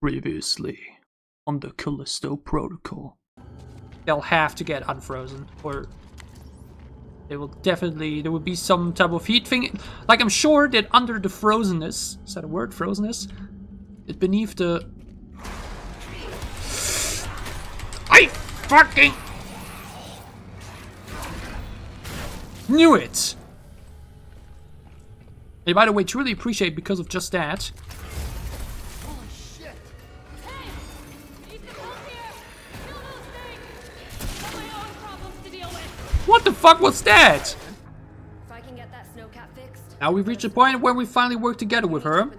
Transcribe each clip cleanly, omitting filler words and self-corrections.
Previously on the Callisto Protocol. They'll have to get unfrozen, or they will definitely, there will be some type of heat thing. Like, I'm sure that under the frozenness, is that a word, frozenness? It's beneath the... I fucking... knew it! And by the way, truly appreciate because of just that. What the fuck was that? If I can get that snow cap fixed. Now we've reached a point where we finally work together with her.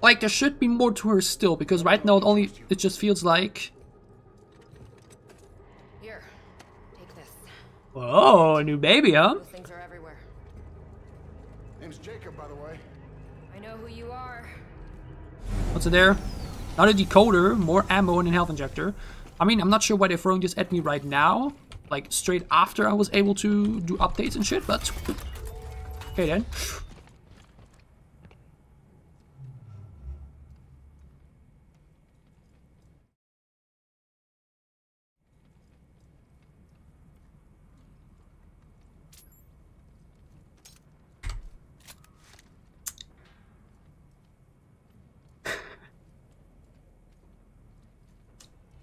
Like, there should be more to her still, because right now it just feels like. Here, take this. Oh, a new baby, huh? Those things are everywhere. Name's Jacob, by the way. I know who you are. What's in there? Not a decoder, more ammo and a health injector. I mean, I'm not sure why they're throwing this at me right now. Like, straight after I was able to do updates and shit, but... okay then.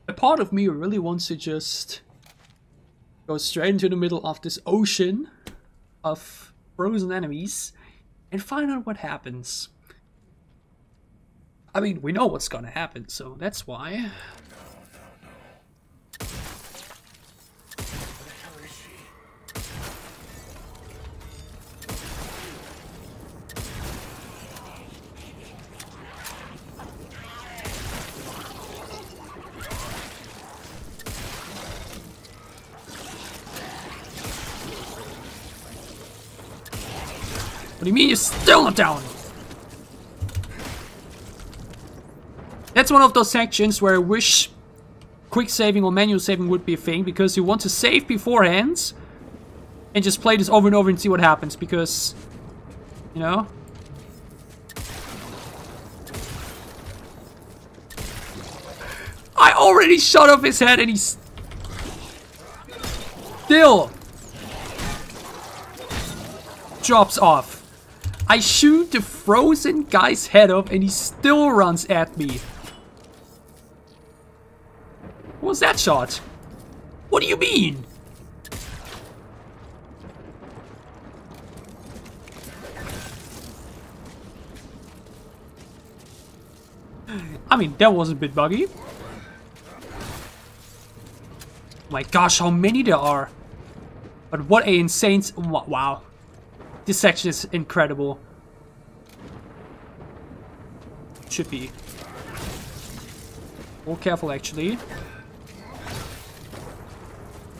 A part of me really wants to just... go straight into the middle of this ocean of frozen enemies and find out what happens. I mean, we know what's gonna happen, so that's why. No, no, no. Where is she? What do you mean you're still not down? That's one of those sections where I wish quick saving or manual saving would be a thing, because you want to save beforehand and just play this over and over and see what happens, because, you know. I already shot off his head and he's still drops off. I shoot the frozen guy's head off and he still runs at me. What was that shot? What do you mean? I mean, that was a bit buggy. My gosh, how many there are. But what a insane... wow. This section is incredible. Should be. All careful, actually.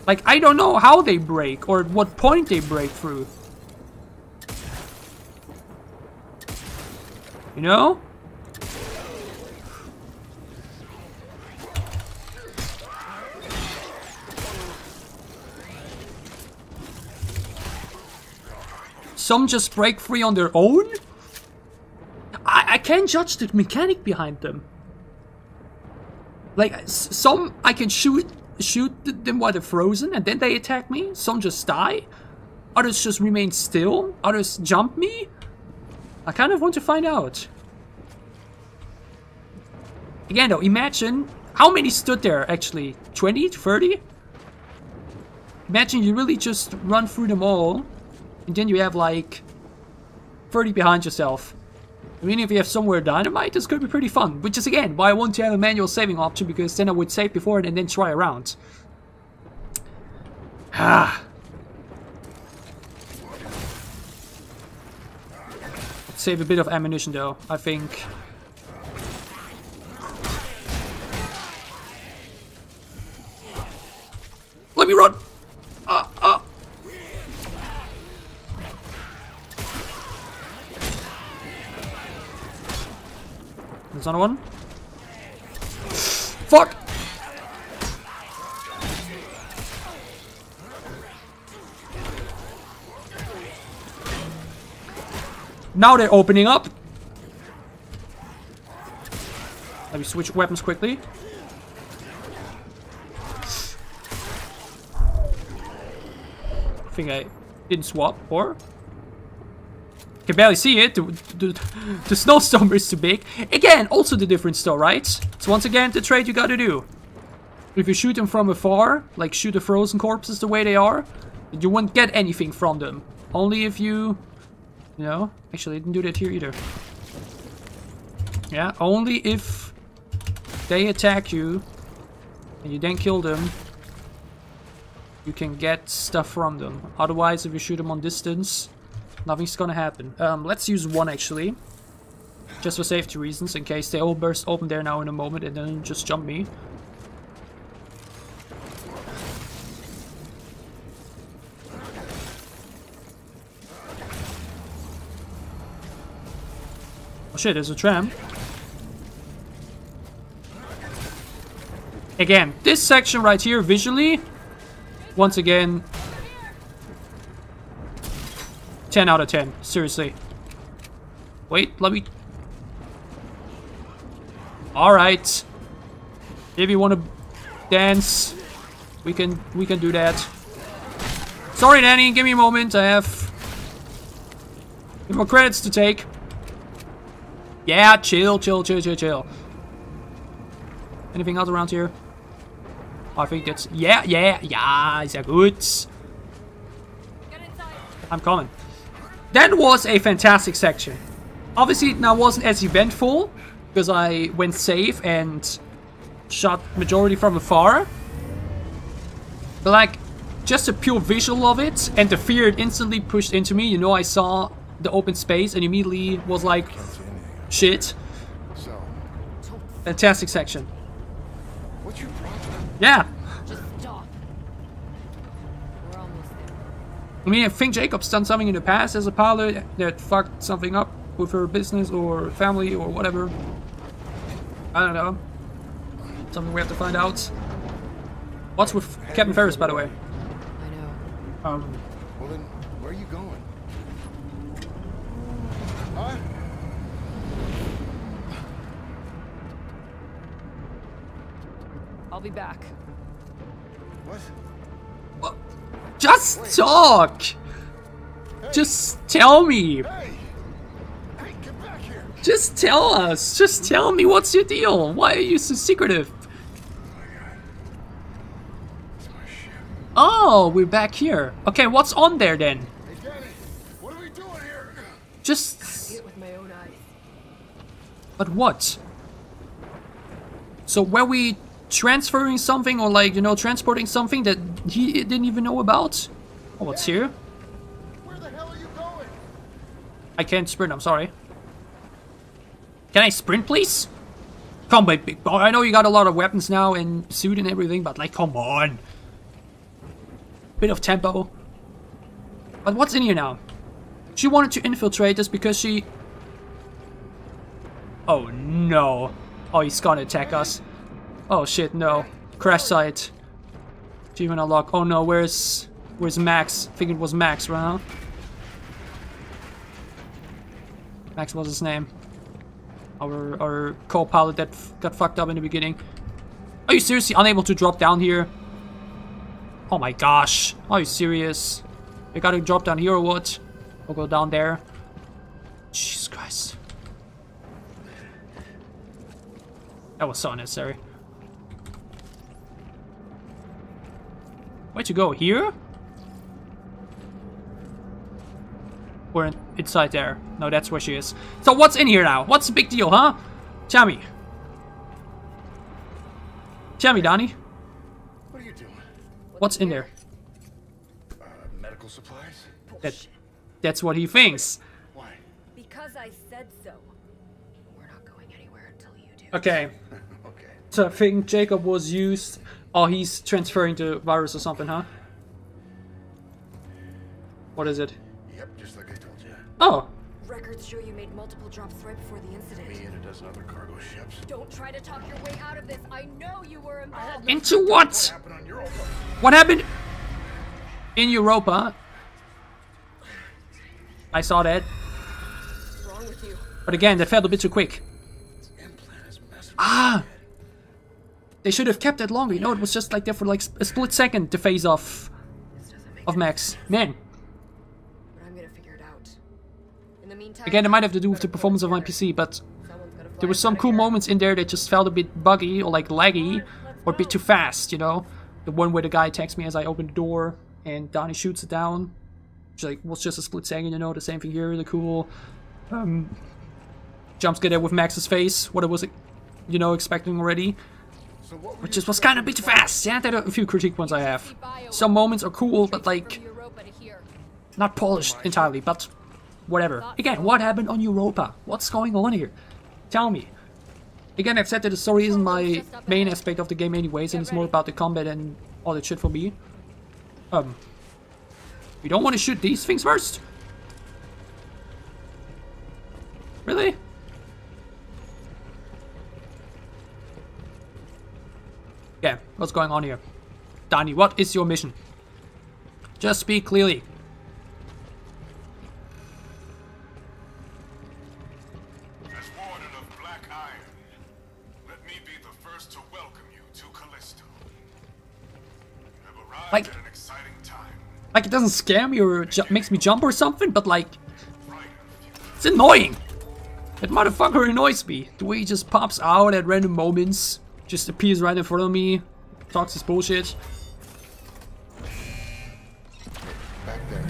Like, I don't know how they break or at what point they break through. You know? Some just break free on their own? I can't judge the mechanic behind them. Like, some I can shoot them while they're frozen and then they attack me. Some just die. Others just remain still. Others jump me. I kind of want to find out. Again though, imagine how many stood there actually. 20? 30? Imagine you really just run through them all. And then you have like 30 behind yourself. I mean, if you have somewhere dynamite, this could be pretty fun. Which is again why I want to have a manual saving option, because then I would save before it and then try around. Ah. Let's save a bit of ammunition though, I think. Let me run! There's another one. Fuck! Now they're opening up. Let me switch weapons quickly. I think I didn't swap, or... can barely see it. The snowstorm is too big. Again, also the difference though, right? So once again, the trade you gotta do. If you shoot them from afar, like shoot the frozen corpses the way they are, you won't get anything from them. Only if you... no, actually I didn't do that here either. Yeah, only if they attack you and you then kill them, you can get stuff from them. Otherwise, if you shoot them on distance, nothing's gonna happen. Let's use one actually, just for safety reasons, in case they all burst open there now in a moment and then just jump me. Oh shit, there's a tram. Again, this section right here visually, once again, 10 out of 10, seriously. Wait, let me... alright. If you want to dance, we can do that. Sorry, Dani, give me a moment, I have more credits to take. Yeah, chill. Anything else around here? Oh, I think that's... yeah, is that good? I'm coming. That was a fantastic section. Obviously, now wasn't as eventful because I went safe and shot majority from afar. But like, just the pure visual of it and the fear it instantly pushed into me. You know, I saw the open space and immediately was like, shit. Fantastic section. What's your problem? Yeah. I mean, I think Jacob's done something in the past as a pilot that fucked something up with her business or family or whatever. I don't know. Something we have to find out. What's with Captain Ferris, by the way? I know. Well then, where are you going? Huh? I'll be back. What? Just wait. Talk! Hey. Just tell me! Hey. Hey, get back here. Just tell us! Just tell me what's your deal! Why are you so secretive? Oh, we're back here. Okay, what's on there then? Hey, Dani, what are we doing here? Just... I see it with my own eyes. But what? So were we transferring something or like, you know, transporting something that he didn't even know about? Oh, what's here? Where the hell are you going? I can't sprint, I'm sorry. Can I sprint, please? Come on, big boy. I know you got a lot of weapons now and suit and everything, but like, come on. Bit of tempo. But what's in here now? She wanted to infiltrate us because she... oh, no. Oh, he's gonna attack us. Oh shit, no. Crash site. Achievement unlock. Oh no, where's Max? I think it was Max, right? Max was his name. Our co-pilot that got fucked up in the beginning. Are you seriously unable to drop down here? Oh my gosh. Are you serious? You gotta drop down here or what? Or go down there? Jesus Christ. That was so unnecessary. Where to go? Here? We're inside there. No, that's where she is. So what's in here now? What's the big deal, huh? Tell me. Tell me, Dani. What are you doing? What's in there? Medical supplies? That's what he thinks. Why? Because I said so. We're not going anywhere until you do. Okay. Okay. So I think Jacob was used... oh, he's transferring the virus or something, huh? What is it? Yep, just like I told you. Oh. Records show you made multiple drops right before the incident. Me and a dozen other cargo ships. Don't try to talk your way out of this. I know you were involved. Into what? What happened on Europa? What happened in Europa? I saw that. What's wrong with you? But again, that fell a bit too quick. This implant is messing Ah! They should have kept that longer, you know? It was just like there for like a split second to phase off of Max. Man. Again, it might have to do with the performance of my PC, but there were some cool moments in there that just felt a bit buggy or like laggy or a bit too fast, you know? The one where the guy attacks me as I open the door and Donnie shoots it down. Which like was just a split second, you know? The same thing here, the cool jump scare there with Max's face, what I was, you know, expecting already. Which just was kind of a bit too fast. Yeah, there are a few critique ones I have. Some moments are cool, but like not polished entirely, but whatever. Again, what happened on Europa? What's going on here? Tell me. Again, I've said that the story isn't my main aspect of the game anyways, and it's more about the combat and all that shit for me. We don't want to shoot these things first? Really? Yeah, what's going on here? Dani, what is your mission? Just speak clearly. Like it doesn't scare me or makes me jump or something, but like it's annoying. That motherfucker annoys me. The way he just pops out at random moments, just appears right in front of me, talks his bullshit. Back there.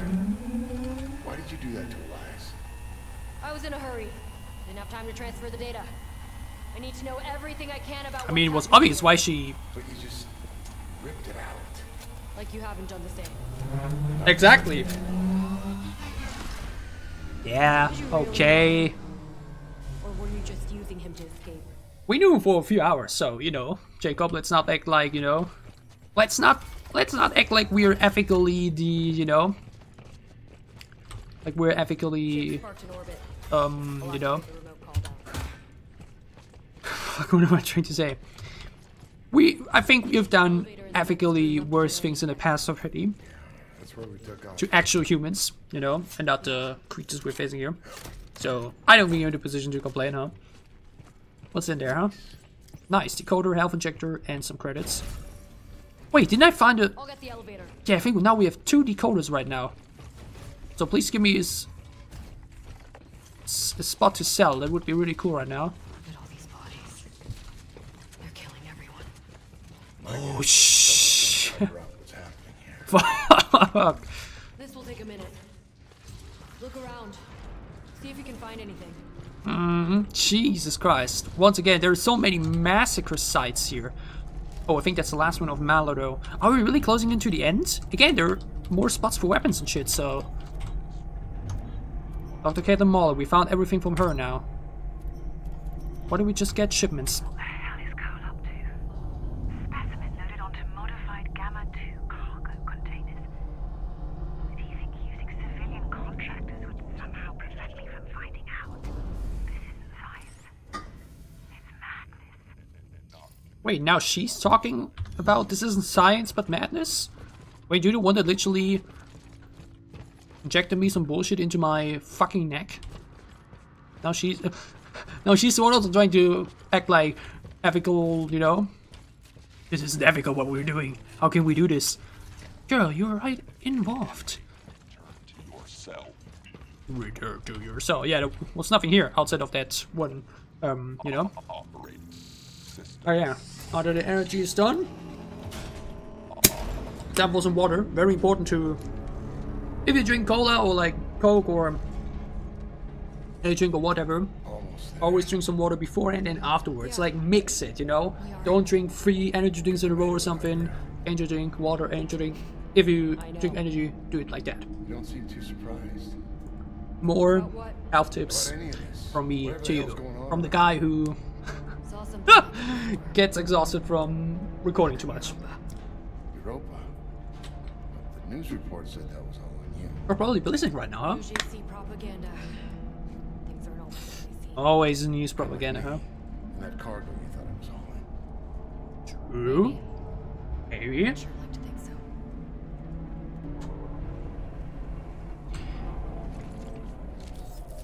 Why did you do that to Elias? I was in a hurry. Didn't have time to transfer the data. I need to know everything I can about. I mean, it was obvious why she. But you just ripped it out. Like you haven't done the same. Exactly. Yeah, okay. Or were you just using him to escape? We knew him for a few hours, so you know, Jacob, let's not act like, you know, let's not act like we're ethically the, you know, like we're ethically you know, fuck, what am I trying to say? I think we've done ethically worse things in the past already. To actual humans, you know, and not the creatures we're facing here. So, I don't think you're in a position to complain, huh? What's in there, huh? Nice, decoder, health injector, and some credits. Wait, didn't I find a... Yeah, I think now we have 2 decoders right now. So please give me a spot to sell, that would be really cool right now. Oh shh! Fuck! This will take a minute. Look around. See if you can find anything. Jesus Christ! Once again, there are so many massacre sites here. Oh, I think that's the last one of Mallo though. Are we really closing into the end? Again, there are more spots for weapons and shit. So, Dr. Caitlin Mallo, we found everything from her now. What did we just get? Shipments. Wait, now she's talking about this isn't science but madness? Wait, you're the one that literally injected me some bullshit into my fucking neck? Now she's... now she's the one also trying to act like ethical, you know? This isn't ethical what we're doing. How can we do this? Girl, you're right involved. Return to yourself. Return to yourself. Yeah, there was nothing here outside of that one, you know? Oh yeah. After the energy is done, samples and water, very important to, if you drink cola or like Coke or any drink or whatever, always drink some water beforehand and afterwards, like mix it, you know, don't drink 3 energy drinks in a row or something, energy drink, water, energy drink, if you drink energy, do it like that. You don't seem too surprised. More health tips from me to you, from the guy who gets exhausted from recording too much. Europa. The news report said that was all on you. We're probably listening right now, huh? UGC propaganda. Things aren't always easy. Always news propaganda, huh? And that cargo you thought it was all in. True. Maybe. Maybe. Sure like to think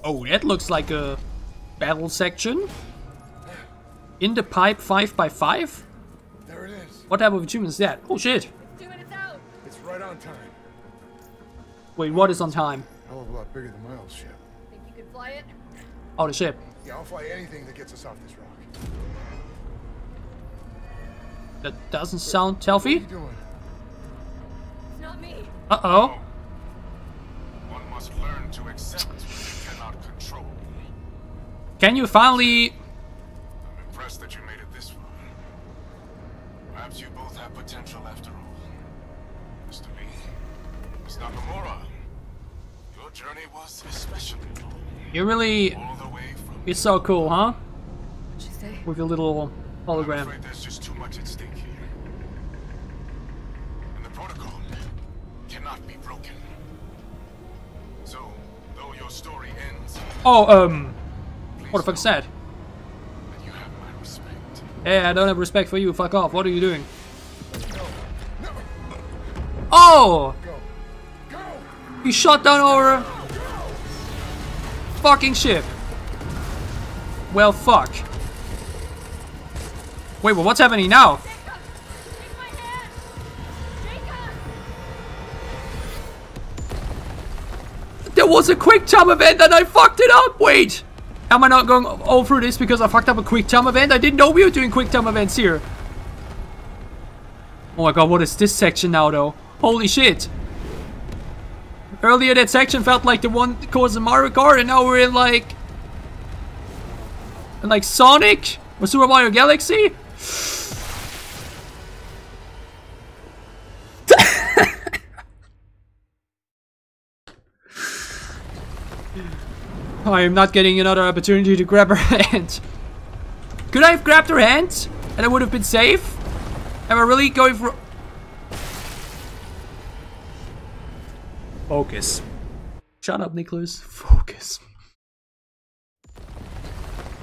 so. Oh, that looks like a battle section. In the pipe 5x5? There it is. What type of achievement is that? Oh shit. 2 minutes out. It's right on time. Wait, what is on time? Hell of a lot bigger than my old ship. Think you could fly it? Oh, the ship. Yeah, I'll fly anything that gets us off this rock. That doesn't sound healthy. What are you doing? It's not me. Uh-oh. One must learn to accept what you cannot control. Can you finally... I'm impressed that you made it this far. Perhaps you both have potential after all. Mr. Lee, Ms. Nakamura, your journey was especially long. You really... All the way from... It's so cool, huh? What'd you say? With your little... hologram. I'm afraid there's just too much at stake here. And the protocol cannot be broken. So, though your story ends... Oh, what the fuck said? You have my respect. Hey, I don't have respect for you. Fuck off. What are you doing? No. Oh! Go. You shot down our... fucking ship. Well, fuck. Wait, well, what's happening now? Jacob, take my hand. Jacob. There was a quick time event and I fucked it up. Wait, am I not going all through this because I fucked up a quick time event? I didn't know we were doing quick time events here. Oh my god, what is this section now though? Holy shit. Earlier that section felt like the one causing Mario Kart and now we're in like Sonic or Super Mario Galaxy? I am not getting another opportunity to grab her hand. Could I have grabbed her hand and I would have been safe? Am I really going for... Focus. Shut up, Nicholas. Focus.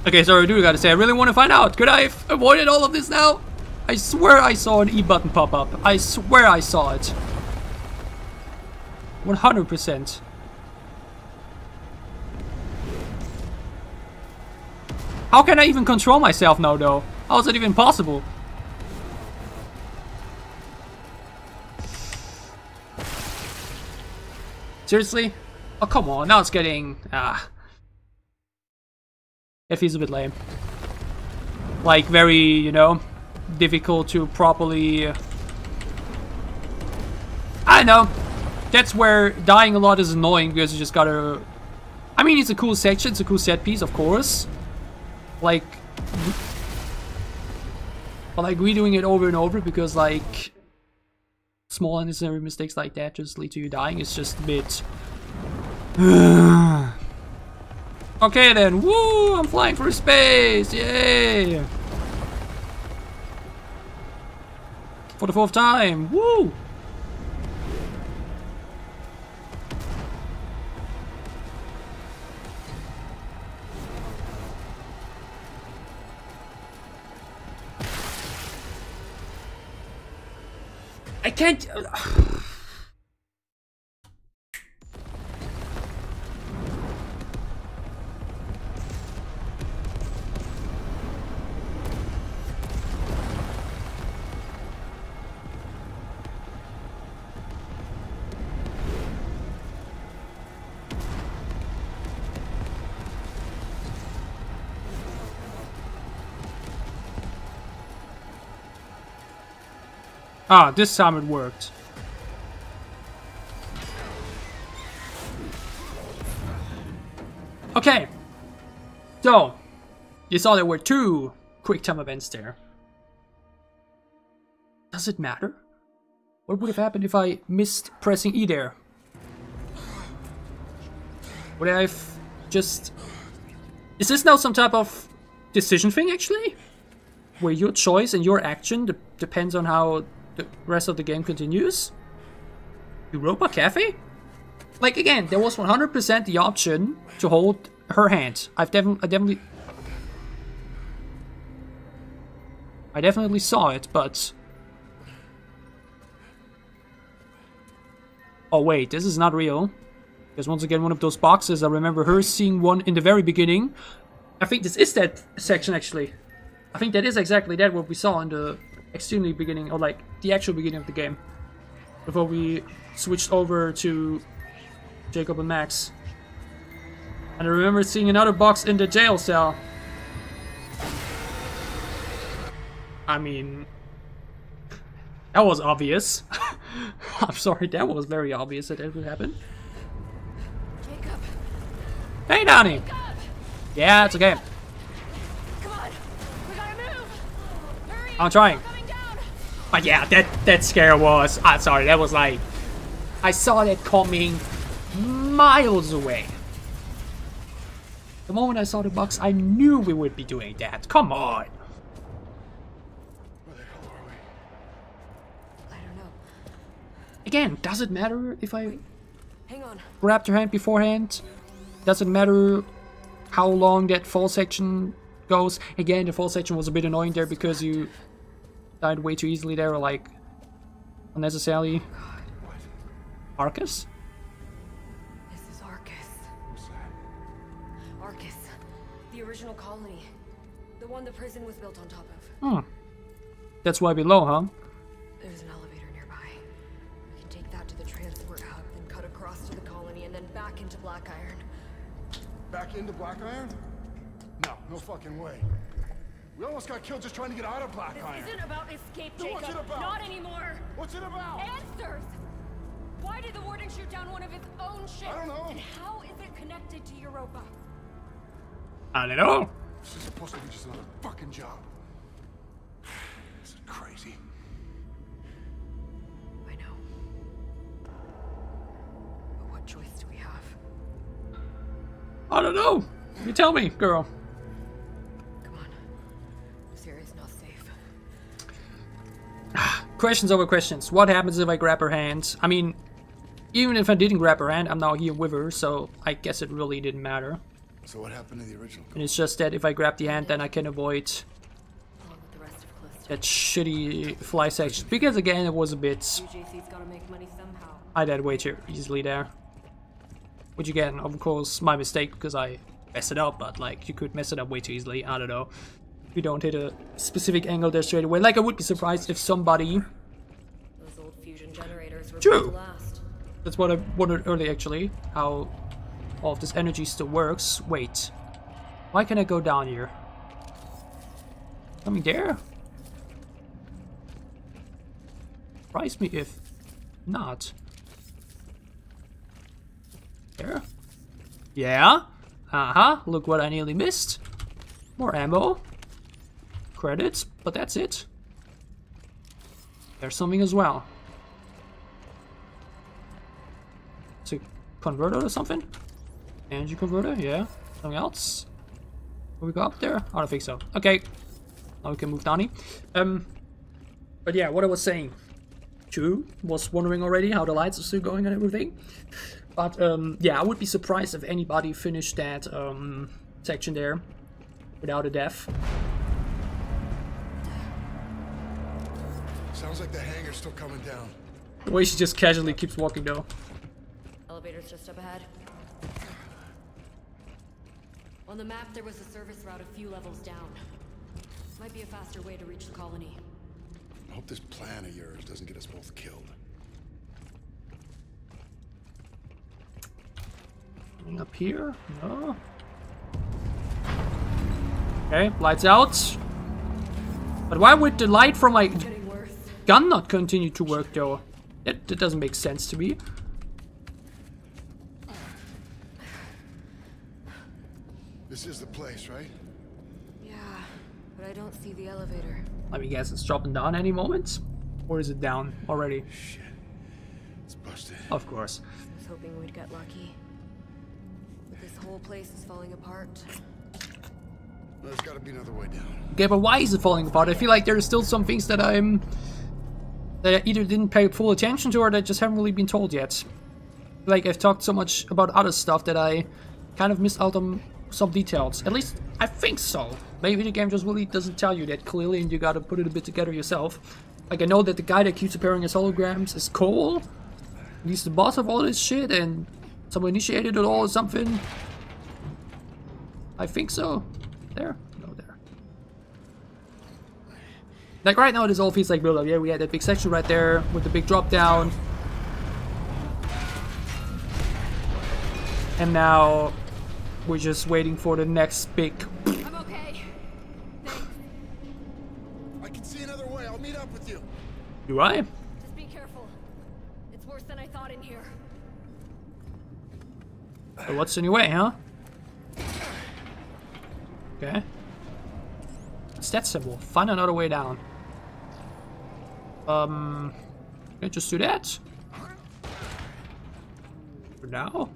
Okay, sorry, I do gotta say, I really want to find out. Could I have avoided all of this now? I swear I saw an E button pop up. I swear I saw it. 100%. How can I even control myself now, though? How is that even possible? Seriously? Oh, come on. Now it's getting... It feels a bit lame. Like, very, you know, difficult to properly... I know. That's where dying a lot is annoying, because you just gotta... I mean, it's a cool section, it's a cool set piece, of course. Like... But, like, redoing it over and over, because, like... small unnecessary mistakes like that just lead to you dying, it's just a bit... Okay then, woo! I'm flying through space, yay! For the fourth time, woo! I can't. Ah, this time it worked. Okay. So, you saw there were two quick time events there. Does it matter? What would have happened if I missed pressing E there? Would I have just... Is this now some type of decision thing, actually? Where your choice and your action depends on how... the rest of the game continues? Europa Cafe? Like, again, there was 100% the option to hold her hand. I definitely saw it, but... Oh wait, this is not real. There's once again one of those boxes. I remember her seeing one in the very beginning. I think this is that section, actually. I think that is exactly that what we saw in the extremely beginning, or like the actual beginning of the game, before we switched over to Jacob and Max. And I remember seeing another box in the jail cell. I mean, that was obvious. I'm sorry, that was very obvious that it would happen. Jacob. Hey, Donnie. Jacob. Yeah, it's okay. Come on, we gotta move. Hurry, I'm trying. But yeah, that scare was. I'm sorry, that was like, I saw that coming miles away. The moment I saw the box, I knew we would be doing that. Come on. Again, does it matter if I grabbed her hand beforehand? Does it matter how long that fall section goes? Again, the fall section was a bit annoying there because you died way too easily there, like unnecessarily. Arcus? This is Arcus. What's that? Arcus, the original colony, the one the prison was built on top of. Hmm. That's why below, huh? There's an elevator nearby. We can take that to the transport hub, then cut across to the colony, and then back into Black Iron. Back into Black Iron? No, no fucking way. We almost got killed just trying to get out of Black Iron. This isn't about escape, Jacob. What's it about? Not anymore. What's it about? Answers! Why did the warden shoot down one of his own ships? I don't know. And how is it connected to Europa? I don't know. This is supposed to be just another fucking job. This is crazy. I know. But what choice do we have? I don't know. You tell me, girl. Come on. Siri's not safe. Questions over questions. What happens if I grab her hand? I mean, even if I didn't grab her hand, I'm now here with her, so I guess it really didn't matter. So what happened to the original? And it's just that if I grab the hand, then I can avoid that shitty fly section. Because again, it was a bit... UJC's gotta make money somehow. I died way too easily there. Which again, of course, my mistake because I messed it up, but like, you could mess it up way too easily, I don't know. If you don't hit a specific angle there straight away. Like, I would be surprised if somebody... Those old fusion generators were the last. That's what I wondered earlier, actually. How all of this energy still works. Wait. Why can't I go down here? Coming there? Surprise me if not. There. Yeah. Uh-huh. Look what I nearly missed. More ammo. Credits, but that's it. There's something as well. It's a converter or something? Energy converter, yeah. Something else? What we got up there? I don't think so. Okay. Now we can move Donnie. But yeah, what I was saying. Too was wondering already how the lights are still going and everything. But yeah, I would be surprised if anybody finished that section there without a death. Sounds like the hangar's still coming down. The way she just casually keeps walking though. Elevator's just up ahead. On the map there was a service route a few levels down. Might be a faster way to reach the colony. I hope this plan of yours doesn't get us both killed. Up here? No. Okay, lights out. But why would the light from my gun not continue to work though? That doesn't make sense to me. This is the place, right? Yeah, but I don't see the elevator. Let me guess, it's dropping down any moment? Or is it down already? Shit. It's busted. Of course. I was hoping we'd get lucky. This whole place is falling apart. There's got to be another way down. Okay, but why is it falling apart? I feel like there are still some things that I either didn't pay full attention to or that just haven't really been told yet. Like, I've talked so much about other stuff that I kind of missed out on some details. At least I think so. Maybe the game just really doesn't tell you that clearly, and you gotta put it a bit together yourself. Like, I know that the guy that keeps appearing as holograms is Cole. He's the boss of all this shit, and someone initiated it all or something. I think so. There? No, there. Like right now, this all feels like build-up. Yeah, we had that big section right there with the big drop-down. And now we're just waiting for the next big... I'm okay. Thanks. I can see another way. I'll meet up with you. Do I? Just be careful. It's worse than I thought in here. So what's the new way, huh? Okay. What's that symbol? Find another way down. Can I just do that? For now?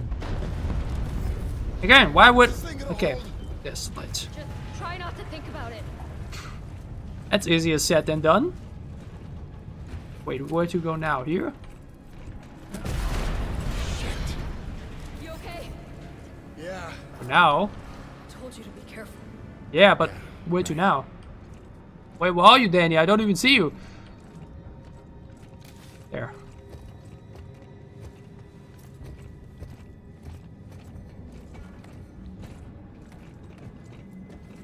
Again, why would... Okay. Yes, lights. Just try not to think about it. That's easier said than done. Wait, where to go now? Here? You okay? Yeah. For now? Told you to be careful. Yeah, but where to now? Wait, where are you, Dani? I don't even see you. There.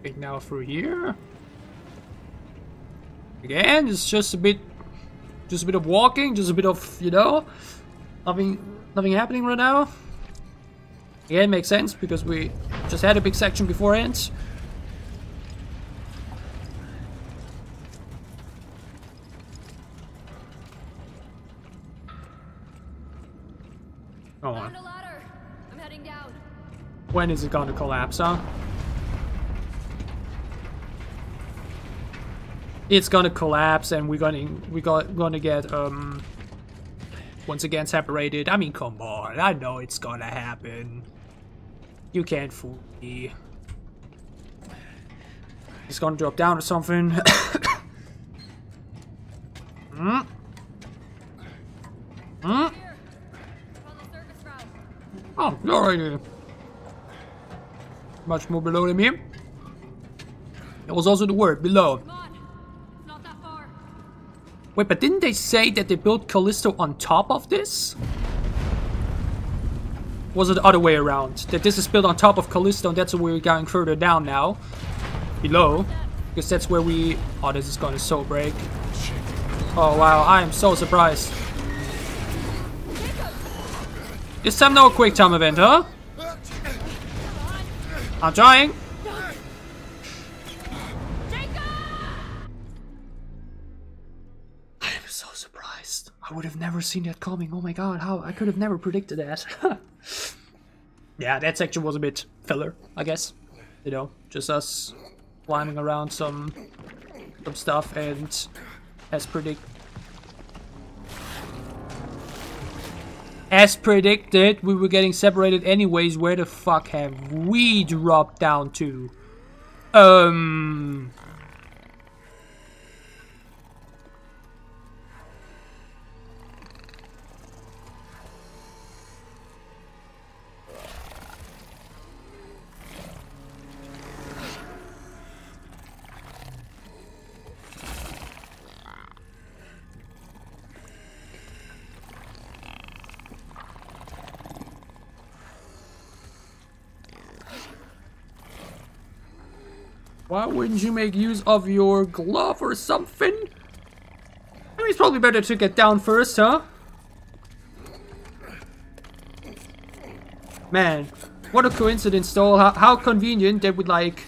Right now through here. Again, it's just a bit of walking, just a bit of, you know, nothing happening right now. Again, makes sense because we just had a big section beforehand. Come on. I'm heading down. When is it gonna collapse, huh? It's gonna collapse, and we're gonna get once again separated. I mean, come on! I know it's gonna happen. You can't fool me. It's gonna drop down or something. Hmm. Hmm. Oh, alrighty. Much more below than here. There was also the word below. Wait, but didn't they say that they built Callisto on top of this? Was it the other way around? That this is built on top of Callisto and that's where we're going further down now. Below. Because that's where we... Oh, this is gonna so break. Oh wow, I am so surprised. This time no quick time event, huh? I'm trying. I would have never seen that coming. Oh my god, how I could have never predicted that. Yeah, that section was a bit filler, I guess. You know, just us climbing around some stuff and as predicted, we were getting separated anyways. Where the fuck have we dropped down to? Why wouldn't you make use of your glove or something? I mean, it's probably better to get down first, huh? Man, what a coincidence though. How convenient they would like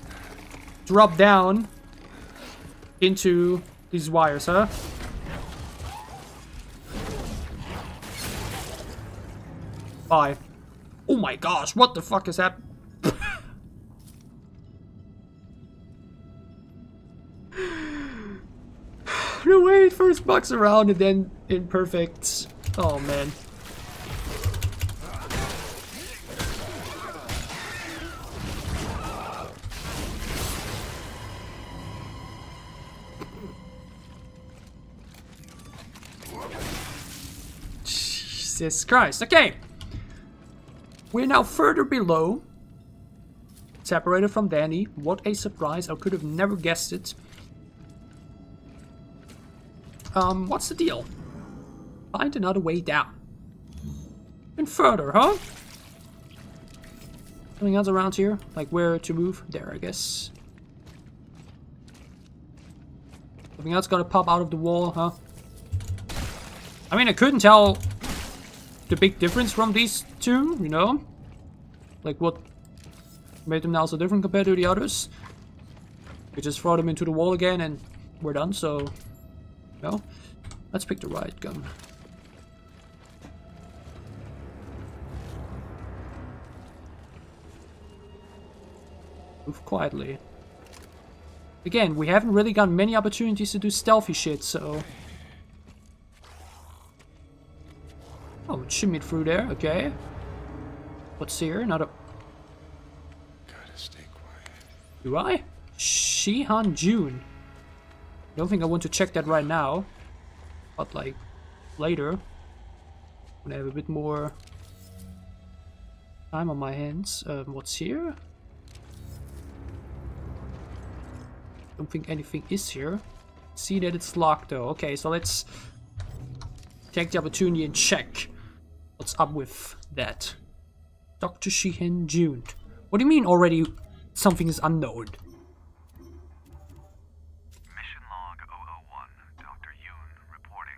drop down into these wires, huh? Bye. Oh my gosh, what the fuck is happening? First bucks around and then imperfect. Oh man. Jesus Christ. Okay. We're now further below. Separated from Dani. What a surprise. I could have never guessed it. What's the deal? Find another way down. And further, huh? Anything else around here? Like where to move? There, I guess. Something else gonna pop out of the wall, huh? I mean, I couldn't tell the big difference from these two, you know? Like, what made them now so different compared to the others? We just throw them into the wall again and we're done, so... No? Let's pick the right gun. Move quietly. Again, we haven't really gotten many opportunities to do stealthy shit, so... Oh, it shimmied through there, okay. What's here? Another... Gotta stay quiet. Do I? Shi Han Jin. I don't think I want to check that right now. But, like, later. I'm gonna have a bit more... time on my hands. What's here? Don't think anything is here. See that it's locked though. Okay, so let's take the opportunity and check what's up with that. Dr. Shi Han Jin. What do you mean already something is unknown? Mission log 001, Dr. Yoon reporting.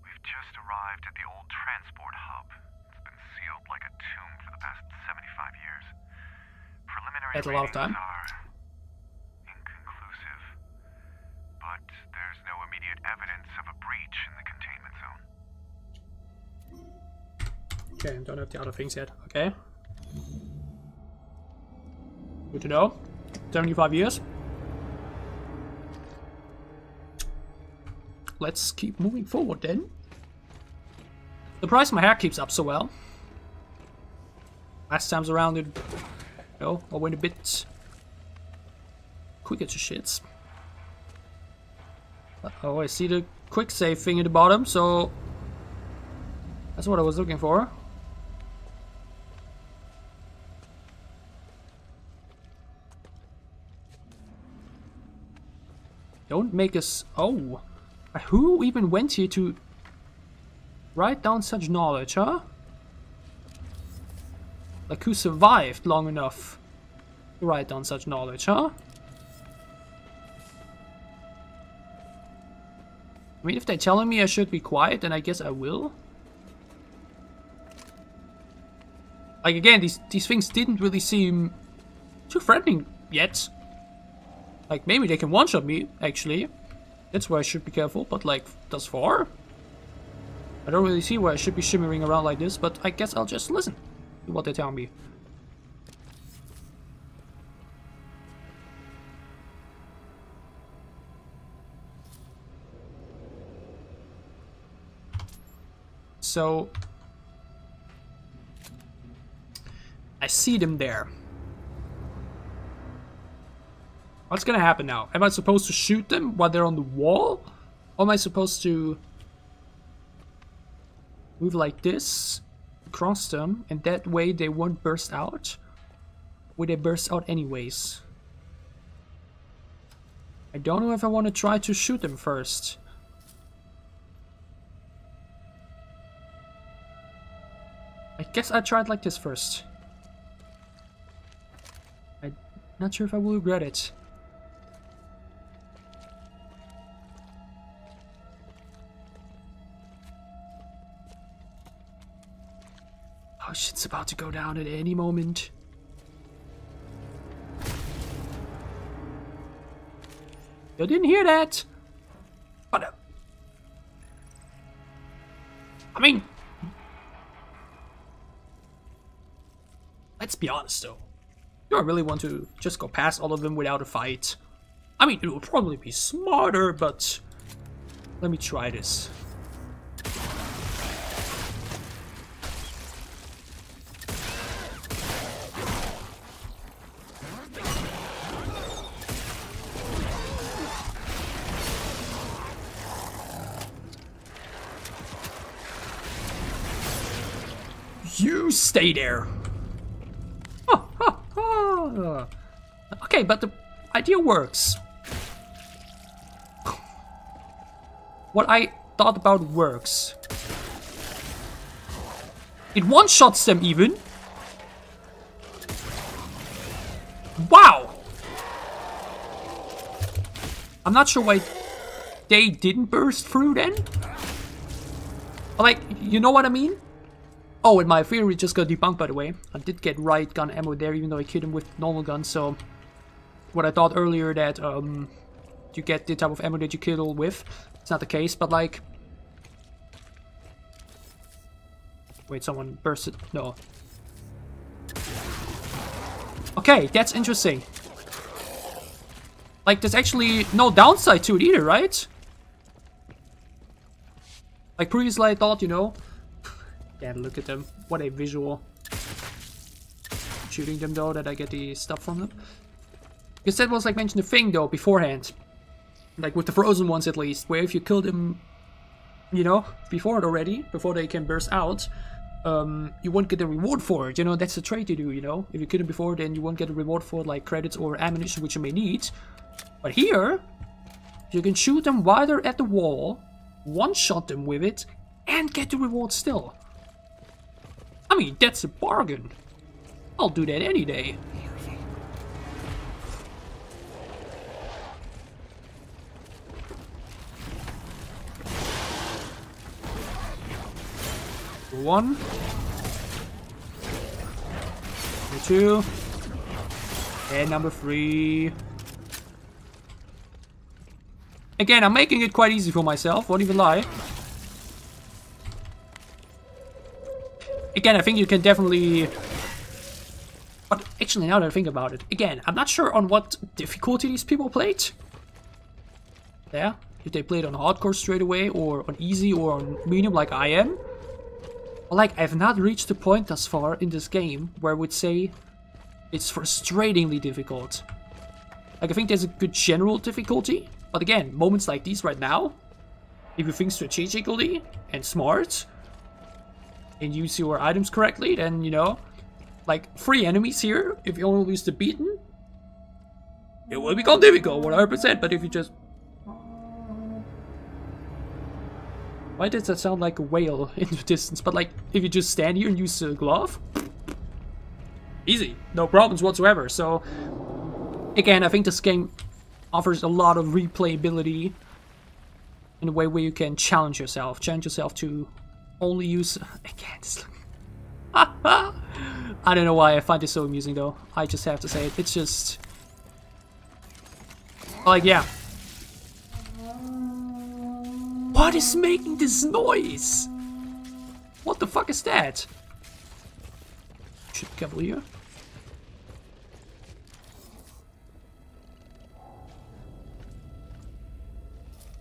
We've just arrived at the old transport hub. It's been sealed like a tomb for the past 75 years. Preliminary that's a lot of time. Okay, I don't have the other things yet. Okay. Good to know. 75 years. Let's keep moving forward then. Surprised my hair keeps up so well. Last time's around it. No, I went a bit quicker to shits. Oh, I see the quick save thing at the bottom, so that's what I was looking for. Don't make us... Oh! Who even went here to write down such knowledge, huh? Like, who survived long enough to write down such knowledge, huh? I mean, if they're telling me I should be quiet, then I guess I will. Like, again, these things didn't really seem too threatening yet. Like, maybe they can one-shot me, actually. That's where I should be careful, but, like, thus far... I don't really see where I should be shimmering around like this, but I guess I'll just listen to what they tell me. So... I see them there. What's gonna happen now? Am I supposed to shoot them while they're on the wall? Or am I supposed to move like this, across them, and that way they won't burst out? Or they burst out anyways? I don't know if I want to try to shoot them first. I guess I tried like this first. Not sure if I will regret it. Oh, shit's about to go down at any moment. You didn't hear that! But... I mean... Let's be honest, though. Do I really want to just go past all of them without a fight? I mean, it will probably be smarter, but... Let me try this. You stay there! Okay, but the idea works. What I thought about works. It one-shots them even. Wow! I'm not sure why they didn't burst through then? Like, you know what I mean? Oh, and my theory just got debunked, by the way. I did get riot gun ammo there, even though I killed him with normal guns, so... What I thought earlier, that you get the type of ammo that you kill with, it's not the case, but like... Wait, someone bursted... No. Okay, that's interesting. Like, there's actually no downside to it either, right? Like, previously I thought, you know... Yeah, look at them. What a visual. Shooting them, though, that I get the stuff from them. Because that was, like, mentioned a thing, though, beforehand. Like, with the frozen ones, at least. Where if you kill them, you know, before it already, before they can burst out, you won't get the reward for it. You know, that's the trade you do, you know. If you kill them before, then you won't get a reward for, like, credits or ammunition, which you may need. But here, you can shoot them while they're at the wall, one-shot them with it, and get the reward still. I mean, that's a bargain. I'll do that any day. One. Number two. And number three. Again, I'm making it quite easy for myself, won't even lie. Again, I think you can definitely... But actually, now that I think about it, again, I'm not sure on what difficulty these people played. Yeah, if they played on hardcore straight away, or on easy, or on medium like I am. Like, I've not reached the point thus far in this game where I would say it's frustratingly difficult. Like, I think there's a good general difficulty, but again, moments like these right now, if you think strategically and smart... and use your items correctly, then, you know, like, 3 enemies here, if you only use the beaten, it will become difficult, 100%, but if you just... Why does that sound like a whale in the distance? But, like, if you just stand here and use the glove, easy, no problems whatsoever. So, again, I think this game offers a lot of replayability in a way where you can challenge yourself to... only use... Again, this... I don't know why I find this so amusing, though. I just have to say it. It's just... Like, yeah. What is making this noise? What the fuck is that? Should be careful here.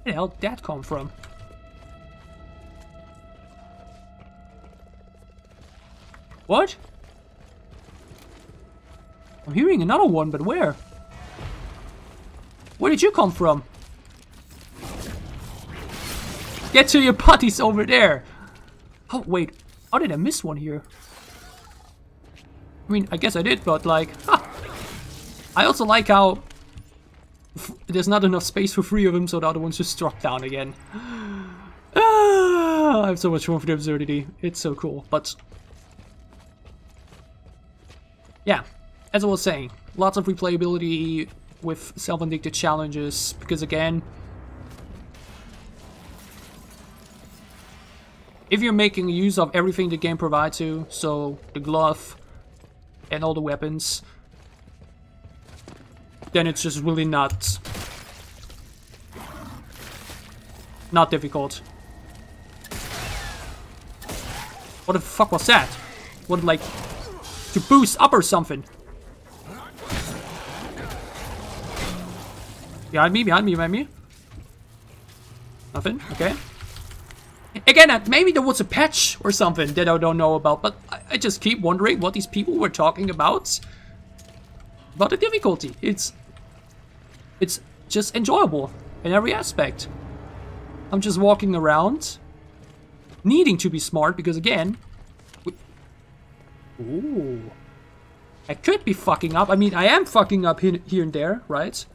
Where the hell did that come from? What? I'm hearing another one, but where? Where did you come from? Get to your buddies over there! Oh, wait. How did I miss one here? I mean, I guess I did, but like... Ha! I also like how... There's not enough space for 3 of them, so the other one's just dropped down again. Ah, I have so much room for the absurdity. It's so cool, but... Yeah, as I was saying, lots of replayability with self-indicted challenges, because again, if you're making use of everything the game provides you, so the glove and all the weapons, then it's just really not difficult. What the fuck was that? What, like... to boost up or something. Behind me, behind me, behind me. Nothing, okay. Again, maybe there was a patch or something that I don't know about, but I just keep wondering what these people were talking about. About the difficulty. It's just enjoyable in every aspect. I'm just walking around, needing to be smart, because again... Ooh. I could be fucking up. I mean, I am fucking up here and there, right?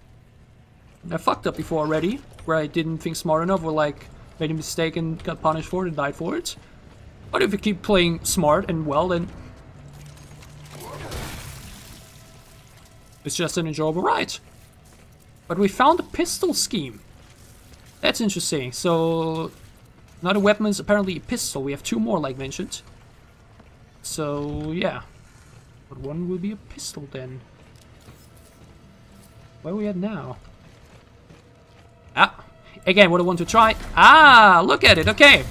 I fucked up before already, where I didn't think smart enough, or like, made a mistake and got punished for it and died for it. But if you keep playing smart and well, then... It's just an enjoyable ride. But we found a pistol scheme. That's interesting. So another weapon's apparently a pistol. We have two more, like mentioned. So yeah, but one will be a pistol then. Where are we at now? Ah, again, what I want to try. Ah, look at it. Okay.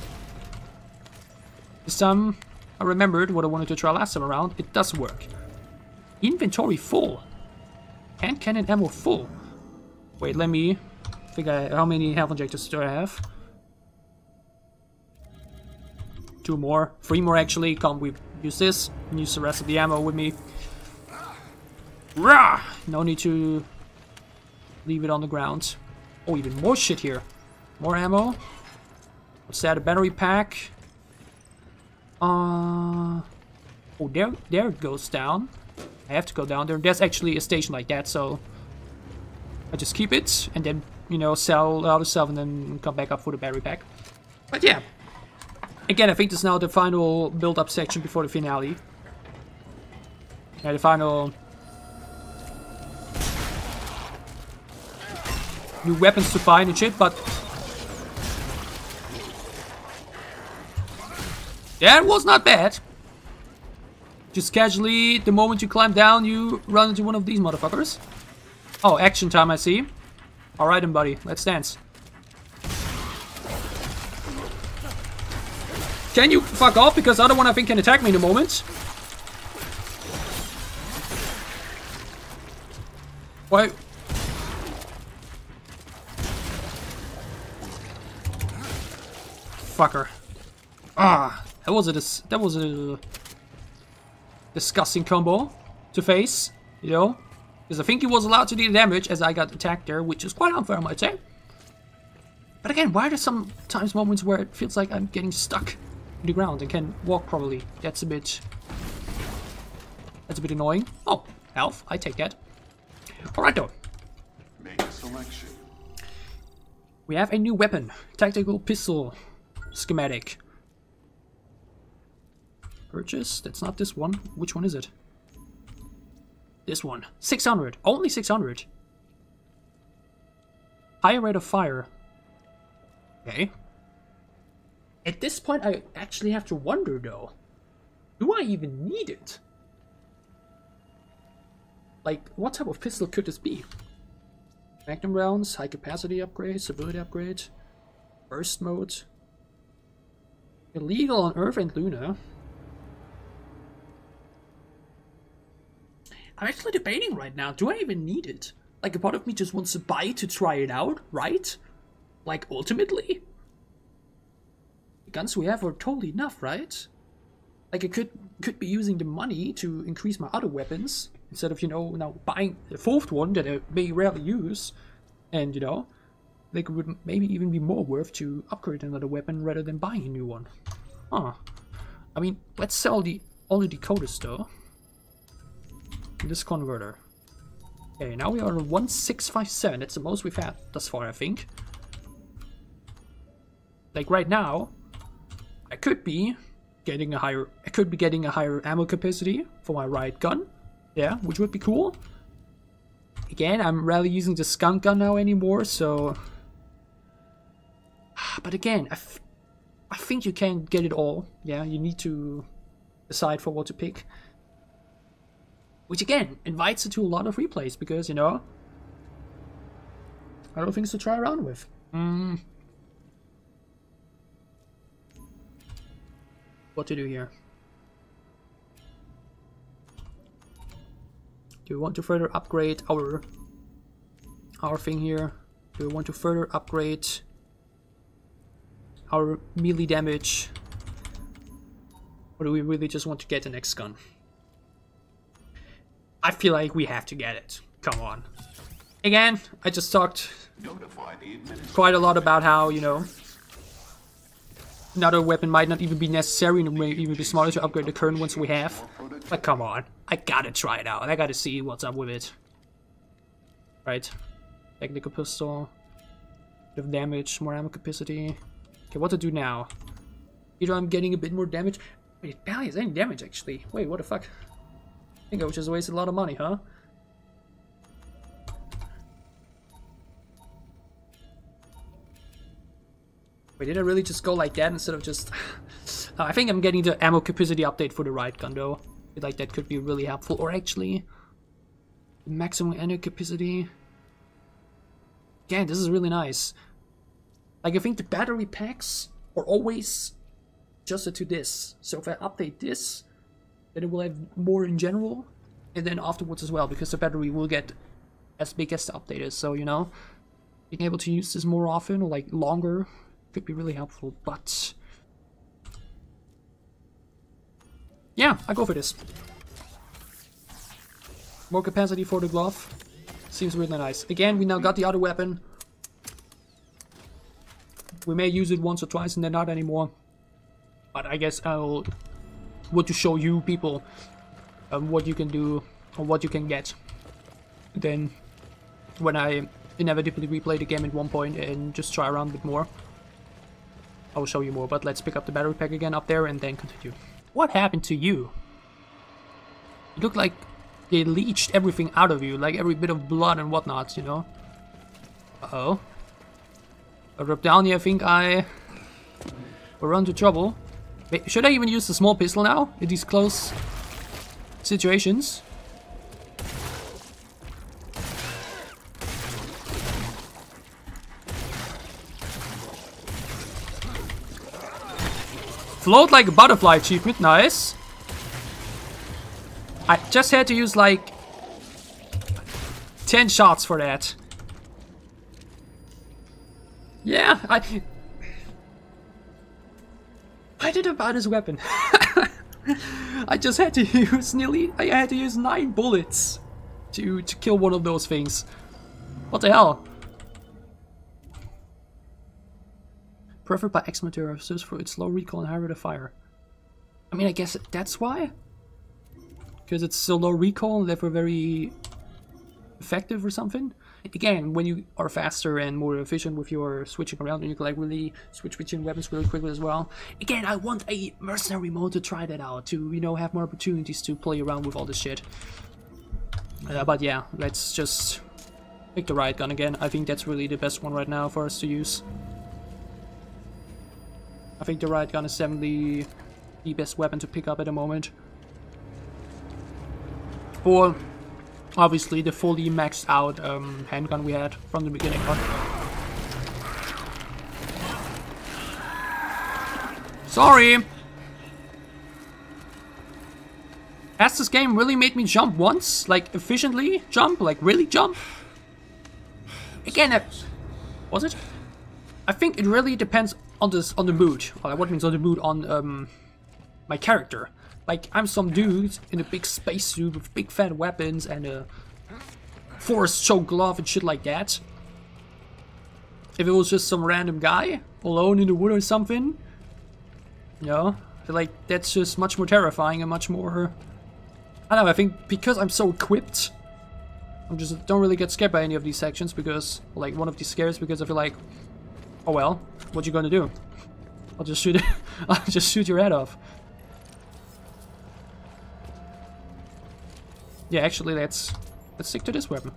This time I remembered what I wanted to try last time around. It does work. Inventory full. Hand cannon ammo full. Wait, let me figure out how many health injectors do I have. Two more. Three more actually. Can't we use this? And use the rest of the ammo with me. Rah! No need to leave it on the ground. Oh, even more shit here. More ammo. What's that? A battery pack. Oh, there it goes down. I have to go down there. There's actually a station like that, so I just keep it and then, you know, sell out of stuff and then come back up for the battery pack. But yeah, again, I think this is now the final build-up section before the finale. Yeah, the final new weapons to find and shit, but that was not bad. Just casually, the moment you climb down, you run into one of these motherfuckers. Oh, action time, I see. Alright then, buddy. Let's dance. Can you fuck off? Because the other one, I think, can attack me in a moment. Why? Fucker. Ah, that was a disgusting combo to face, you know, because I think he was allowed to do damage as I got attacked there, which is quite unfair, I might say. But again, why are there sometimes moments where it feels like I'm getting stuck in the ground and can't walk properly? That's a bit annoying. Oh, health, I take that. All right, though. Make a selection. We have a new weapon, tactical pistol schematic. Purchase. That's not this one. Which one is it? This one. 600. Only 600. Higher rate of fire. Okay. At this point, I actually have to wonder, though. Do I even need it? Like, what type of pistol could this be? Magnum rounds, high capacity upgrade, stability upgrade, burst mode. Illegal on Earth and Luna. I'm actually debating right now, do I even need it? Like, a part of me just wants to buy it to try it out, right? Like, ultimately? The guns we have are totally enough, right? Like, I could be using the money to increase my other weapons, instead of, you know, now buying the fourth one that I may rarely use, and, you know, they would maybe even be more worth to upgrade another weapon rather than buying a new one. Huh. I mean, let's sell all the decoders, though. This converter. Okay, now we are at 1657. That's the most we've had thus far, I think. Like right now, I could be getting a higher. I could be getting a higher ammo capacity for my riot gun. Yeah, which would be cool. Again, I'm rarely using the skunk gun now anymore. So, but again, I think you can't get it all. Yeah, you need to decide for what to pick. Which again invites it to a lot of replays because, you know, I don't think it's to try around with. What to do here? Do we want to further upgrade our thing here? Do we want to further upgrade our melee damage? Or do we really just want to get the next gun? I feel like we have to get it. Come on. Again, I just talked quite a lot about how, you know, another weapon might not even be necessary and it may even be smarter to upgrade the current ones we have. But come on. I gotta try it out. I gotta see what's up with it. Right. Technical pistol. Bit of damage. More ammo capacity. Okay, what to do now? Either I'm getting a bit more damage. Wait, it barely has any damage actually. Wait, what the fuck? I think I just wasted a lot of money, huh? Wait, did I really just go like that instead of just... I think I'm getting the ammo capacity update for the right gun though. I feel like that could be really helpful. Or actually, maximum ammo capacity. Yeah, this is really nice. Like, I think the battery packs are always adjusted to this. So if I update this, then it will have more in general. And then afterwards as well, because the battery will get as big as the update is. So, you know, being able to use this more often or like longer could be really helpful. But yeah, I go for this. More capacity for the glove. Seems really nice. Again, we now got the other weapon. We may use it once or twice and then not anymore. But I guess I'll want to show you people what you can do or what you can get. Then when I inevitably replay the game at one point and just try around a bit more, I will show you more. But let's pick up the battery pack again up there and then continue. What happened to you? It looked like they leached everything out of you, like every bit of blood and whatnot, you know? Uh-oh. I dropped down here, I think I will run into trouble. Wait, should I even use the small pistol now in these close situations? Float like a butterfly achievement, nice. I just had to use like 10 shots for that. Yeah, I did about this weapon. I just had to use I had to use 9 bullets to kill one of those things. What the hell? Preferred by X material serves for its low recoil and high rate of fire. I mean, I guess that's why? Because it's so low recoil and therefore very effective or something? Again, when you are faster and more efficient with your switching around and you can like really switch between weapons really quickly as well. Again, I want a mercenary mode to try that out, to, you know, have more opportunities to play around with all this shit. But yeah, let's just pick the riot gun again. I think that's really the best one right now for us to use. I think the riot gun is definitely the best weapon to pick up at the moment. Or, obviously, the fully maxed out handgun we had from the beginning. Sorry! Has this game really made me jump once? Like, efficiently jump? Like, really jump? Again, was it? I think it really depends on the mood. Well, what means on the mood? On my character. Like, I'm some dude in a big spacesuit with big fat weapons and a forest choke glove and shit like that. If it was just some random guy alone in the wood or something, you know, I feel like that's just much more terrifying and much more. I don't know. I think because I'm so equipped, I'm just don't really get scared by any of these sections because, like, one of these scares because I feel like, oh well, what you gonna do? I'll just shoot. I'll just shoot your head off. Yeah, actually, let's stick to this weapon,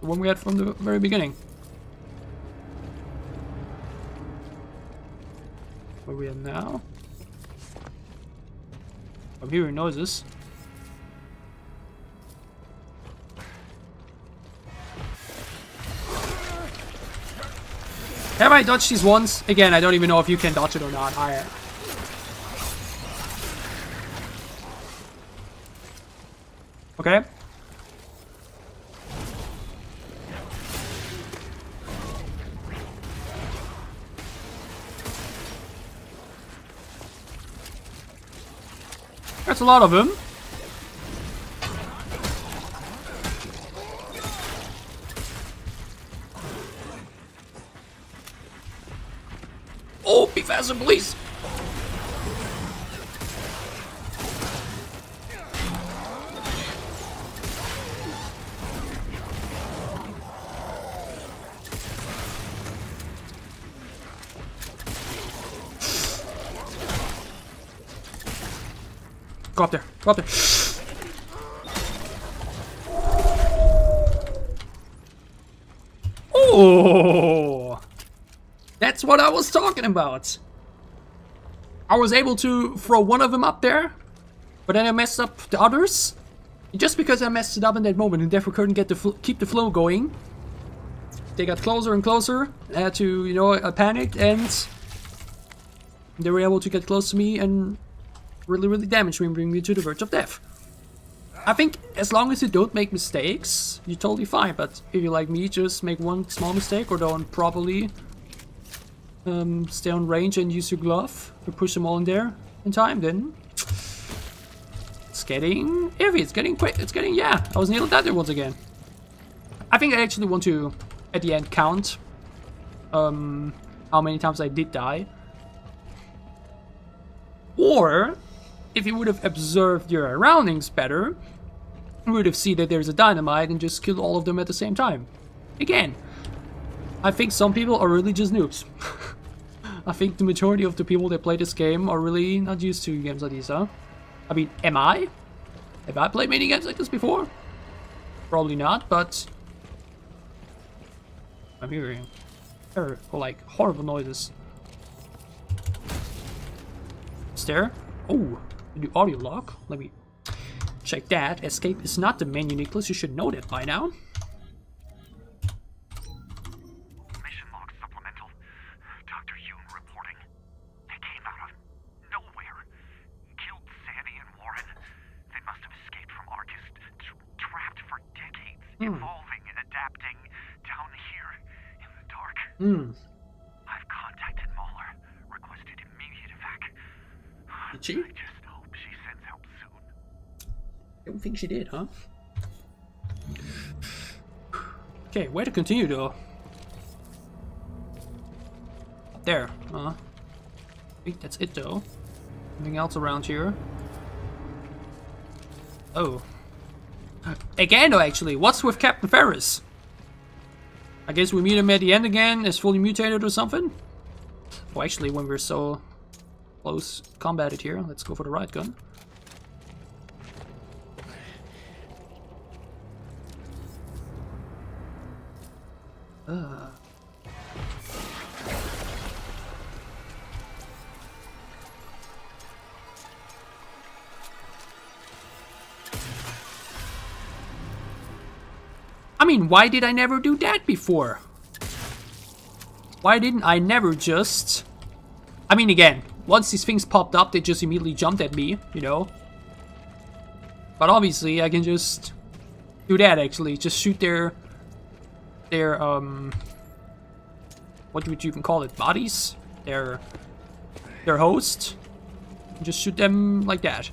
the one we had from the very beginning. Where we are now? I'm hearing noises. Have I dodged these ones? Again, I don't even know if you can dodge it or not. Okay. That's a lot of them. Oh, be faster, please. Go up there, go up there. Oh, That's what I was talking about. I was able to throw one of them up there, but then I messed up the others. Just because I messed it up in that moment and therefore couldn't get the keep the flow going. They got closer and closer. I had to, you know, I panicked and they were able to get close to me and really damage me and bring me to the verge of death. I think as long as you don't make mistakes, you're totally fine. But if you like me, just make one small mistake or don't properly stay on range and use your glove to push them all in there in time, then it's getting iffy. It's getting quick. It's getting, yeah, I was nailed at it once again. I think I actually want to, at the end, count how many times I did die. Or, if you would have observed your surroundings better, you would have seen that there's a dynamite and just killed all of them at the same time. Again, I think some people are really just noobs. I think the majority of the people that play this game are really not used to games like these, huh? I mean, am I? Have I played many games like this before? Probably not, but I'm hearing like horrible noises. There. Oh, the audio log. Let me check that. Escape is not the menu, Nicholas. You should know that by now. Mission log supplemental. Dr. Hume reporting. They came out of nowhere. Killed Sandy and Warren. They must have escaped from Arcus, trapped for decades, evolving and adapting down here in the dark. She? I just hope she sends help soon. Don't think she did, huh? Okay, way to continue though. Up there, huh? I think that's it though. Anything else around here? Oh. Again though, actually, what's with Captain Ferris? I guess we meet him at the end again as fully mutated or something? Well, actually, when we're so close combated here. Let's go for the right gun. I mean, why did I never do that before? Why didn't I never just... I mean, again, once these things popped up, they just immediately jumped at me, you know. But obviously, I can just do that, actually. Just shoot their what would you even call it? Bodies? Their host? Just shoot them like that.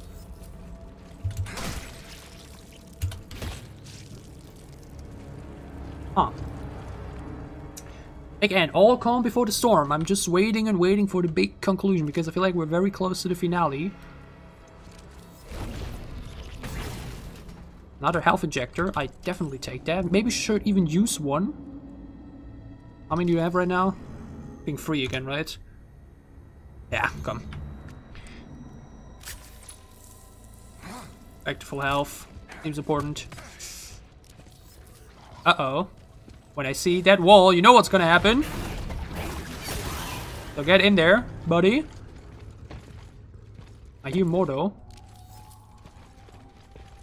Huh. Again, all calm before the storm. I'm just waiting and waiting for the big conclusion because I feel like we're very close to the finale. Another health injector. I definitely take that. Maybe should even use one. How many do you have right now? Being free again, right? Yeah, come. Back to full health. Seems important. Uh-oh. When I see that wall, you know what's gonna happen. So get in there, buddy. I hear more though.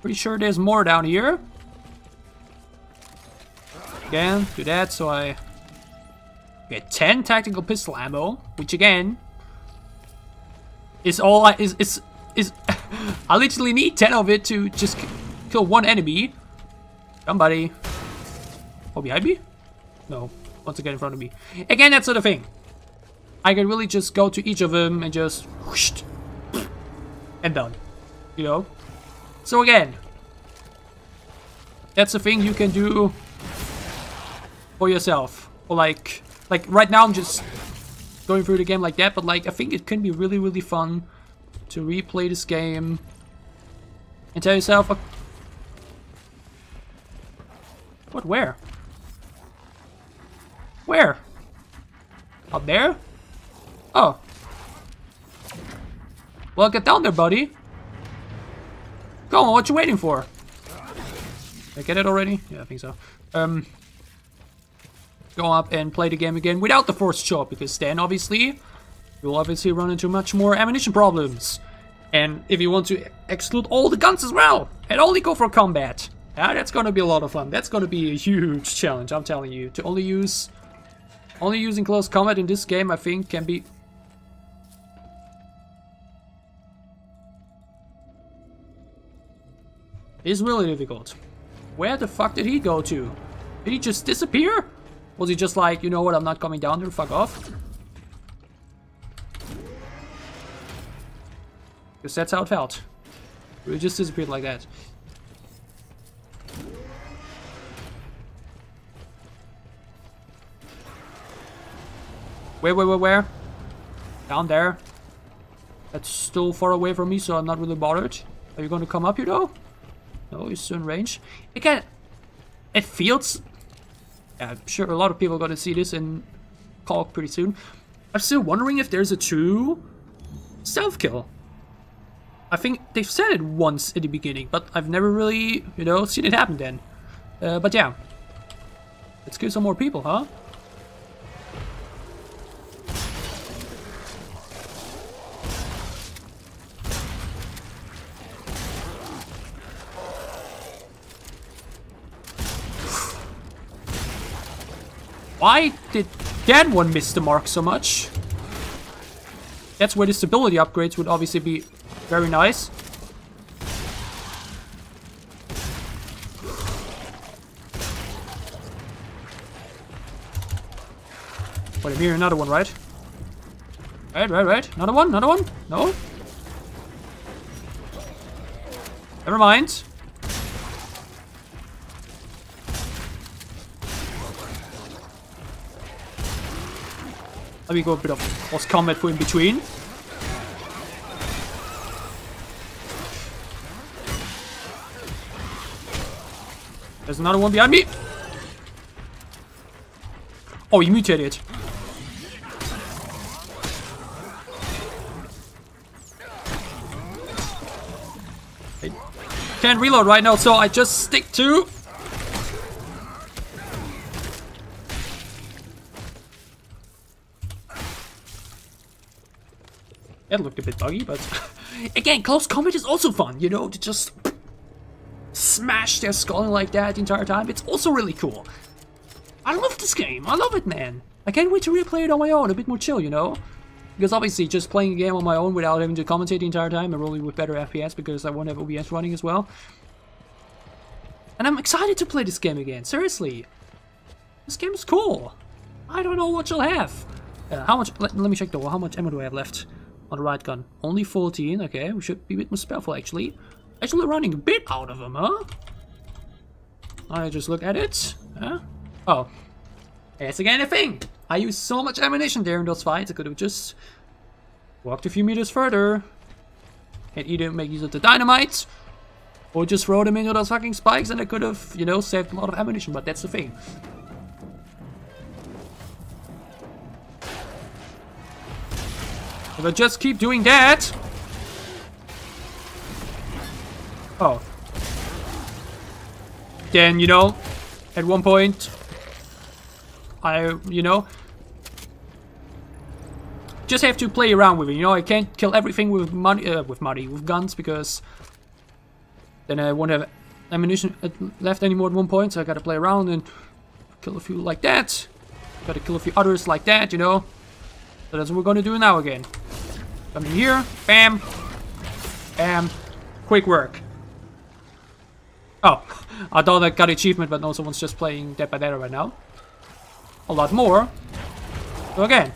Pretty sure there's more down here. Again, do that so I get 10 tactical pistol ammo, which again is all I is I literally need 10 of it to just kill one enemy. Come, buddy. Oh, behind me? No. Once again in front of me. Again, that's sort of thing. I can really just go to each of them and just... whoosh, and done. You know? So again, that's a thing you can do for yourself. Or like right now I'm just going through the game like that. But like I think it can be really fun to replay this game. And tell yourself... What? Where? Where? Up there? Oh. Well, get down there, buddy. Go on, what you waiting for? Did I get it already? Yeah, I think so. go up and play the game again without the force chop, because then obviously you'll obviously run into much more ammunition problems. And if you want to exclude all the guns as well and only go for combat, that's gonna be a lot of fun. That's gonna be a huge challenge, I'm telling you. To only using close combat in this game, I think, can be... It's really difficult. Where the fuck did he go to? Did he just disappear? Was he just like, you know what, I'm not coming down there, fuck off? Because that's how it felt. We just disappeared like that. Where? Down there. That's still far away from me, so I'm not really bothered. Are you gonna come up here though? No, he's still in range. Again, it feels... Yeah, I'm sure a lot of people are gonna see this and talk pretty soon. I'm still wondering if there's a true self-kill. I think they've said it once in the beginning, but I've never really, you know, seen it happen then. But yeah. Let's kill some more people, huh? Why did that one miss the mark so much? That's where the stability upgrades would obviously be very nice. Wait, I'm hearing another one, right? Right. Another one? No? Never mind. Let me go a bit of close combat for in between. There's another one behind me. Oh, you mutated. I can't reload right now, so I just stick to... That looked a bit buggy, but again, close combat is also fun, you know, to just smash their skull like that the entire time. It's also really cool. I love this game. I love it, man. I can't wait to replay it on my own, a bit more chill, you know, because obviously just playing a game on my own without having to commentate the entire time and rolling with better FPS, because I won't have OBS running as well. And I'm excited to play this game again. Seriously, this game is cool. I don't know what you'll have. How much? Let me check though. How much ammo do I have left? On the right gun. Only 14, okay, we should be a bit more spellful actually. Actually running a bit out of them, huh? I just look at it, huh? Oh, that's again a thing! I used so much ammunition there in those fights, I could have just walked a few meters further. Can either make use of the dynamite, or just throw them into those fucking spikes, and I could have, you know, saved a lot of ammunition, but that's the thing. If I just keep doing that... Oh. Then, you know, at one point, I just have to play around with it, you know. I can't kill everything with guns, because then I won't have ammunition left anymore at one point, so I gotta play around and kill a few like that. Gotta kill a few others like that, you know. So that's what we're gonna do now again. Come in here, bam, bam, quick work. Oh, I thought I got achievement, but no, someone's just playing Dead by Daylight right now. A lot more. So again,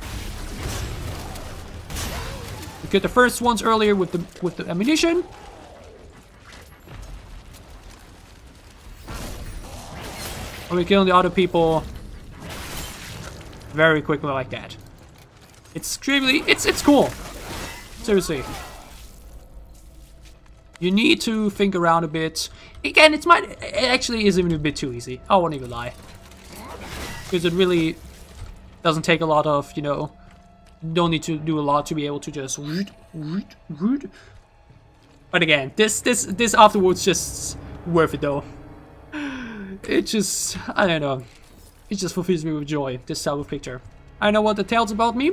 we get the first ones earlier with the ammunition. And we're killing the other people very quickly like that. It's extremely, it's cool. Seriously. You need to think around a bit. Again, it actually is even a bit too easy. I won't even lie. Because it really doesn't take a lot of, you know, don't need to do a lot to be able to just But again, this afterwards just worth it though. It just, I don't know. It just fulfills me with joy, this type of picture. I don't know what it tells about me,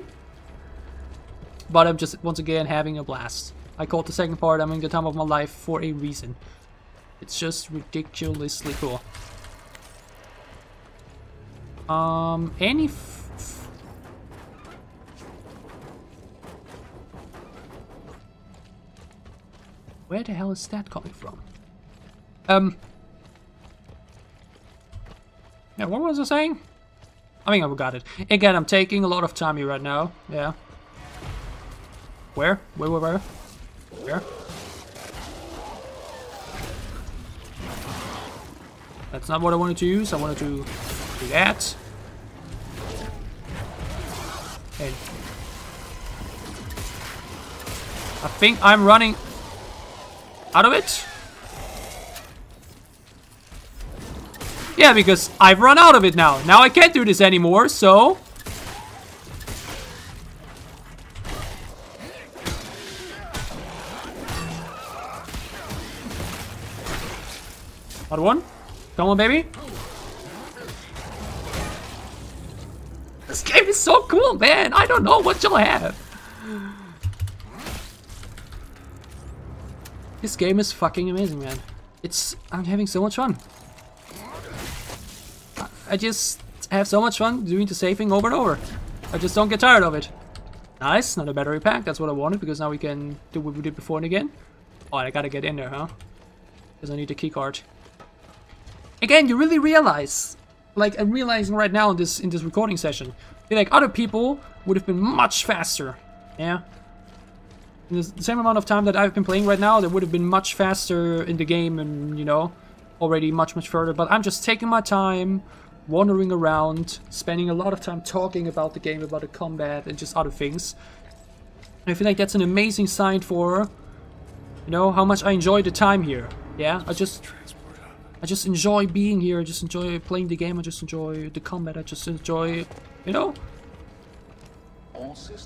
but I'm just once again having a blast. I called the second part I'm in the time of my life for a reason. It's just ridiculously cool. Where the hell is that coming from? Yeah, what was I saying? I mean, I forgot it. Again, I'm taking a lot of time here right now. Yeah. Where? That's not what I wanted to use. I wanted to do that. And I think I'm running out of it. Yeah, because I've run out of it now. Now I can't do this anymore, so... Another one. Come on, baby. This game is so cool, man. I don't know what you'll have. This game is fucking amazing, man. I'm having so much fun. I just have so much fun doing the same thing over and over. I just don't get tired of it. Nice, another battery pack. That's what I wanted, because now we can do what we did before and again. Oh, I gotta get in there, huh? Because I need the keycard. Again, you really realize, like I'm realizing right now in this recording session, like other people would have been much faster. Yeah. In the same amount of time that I've been playing right now, they would have been much faster in the game and, you know, already much further. But I'm just taking my time, wandering around, spending a lot of time talking about the game, about the combat, and just other things. And I feel like that's an amazing sign for, you know, how much I enjoy the time here. Yeah, I just enjoy being here. I just enjoy playing the game. I just enjoy the combat. I just enjoy, you know.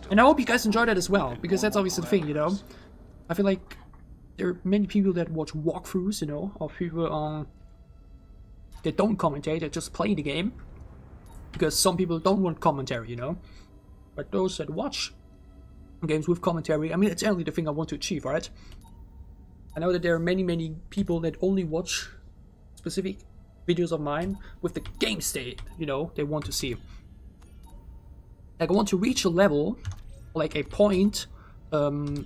And I hope you guys enjoy that as well, because that's obviously the thing, you know. I feel like there are many people that watch walkthroughs, you know, or people that don't commentate, that just play the game, because some people don't want commentary, you know. But those that watch games with commentary, I mean, it's only the thing I want to achieve, right? I know that there are many people that only watch specific videos of mine with the game state, you know, they want to see. Like, I want to reach a level, like a point. There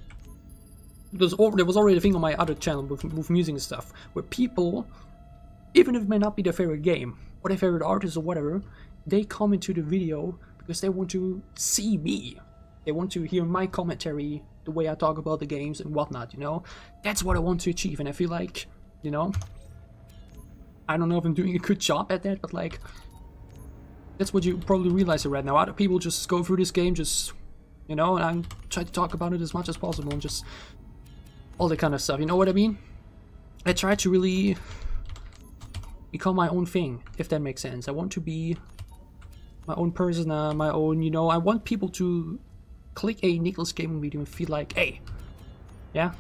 was already a thing on my other channel with music and stuff, where people, even if it may not be their favorite game, or their favorite artist or whatever, they come into the video because they want to see me. They want to hear my commentary, the way I talk about the games and whatnot, you know? That's what I want to achieve, and I feel like, you know, I don't know if I'm doing a good job at that, but like, that's what you probably realize right now. Other people just go through this game, just, you know, and I'm trying to talk about it as much as possible, and just all that kind of stuff, you know what I mean? I try to really become my own thing, if that makes sense. I want to be my own persona, my own, you know, I want people to click a Nicholas Gaming video and feel like, hey, yeah,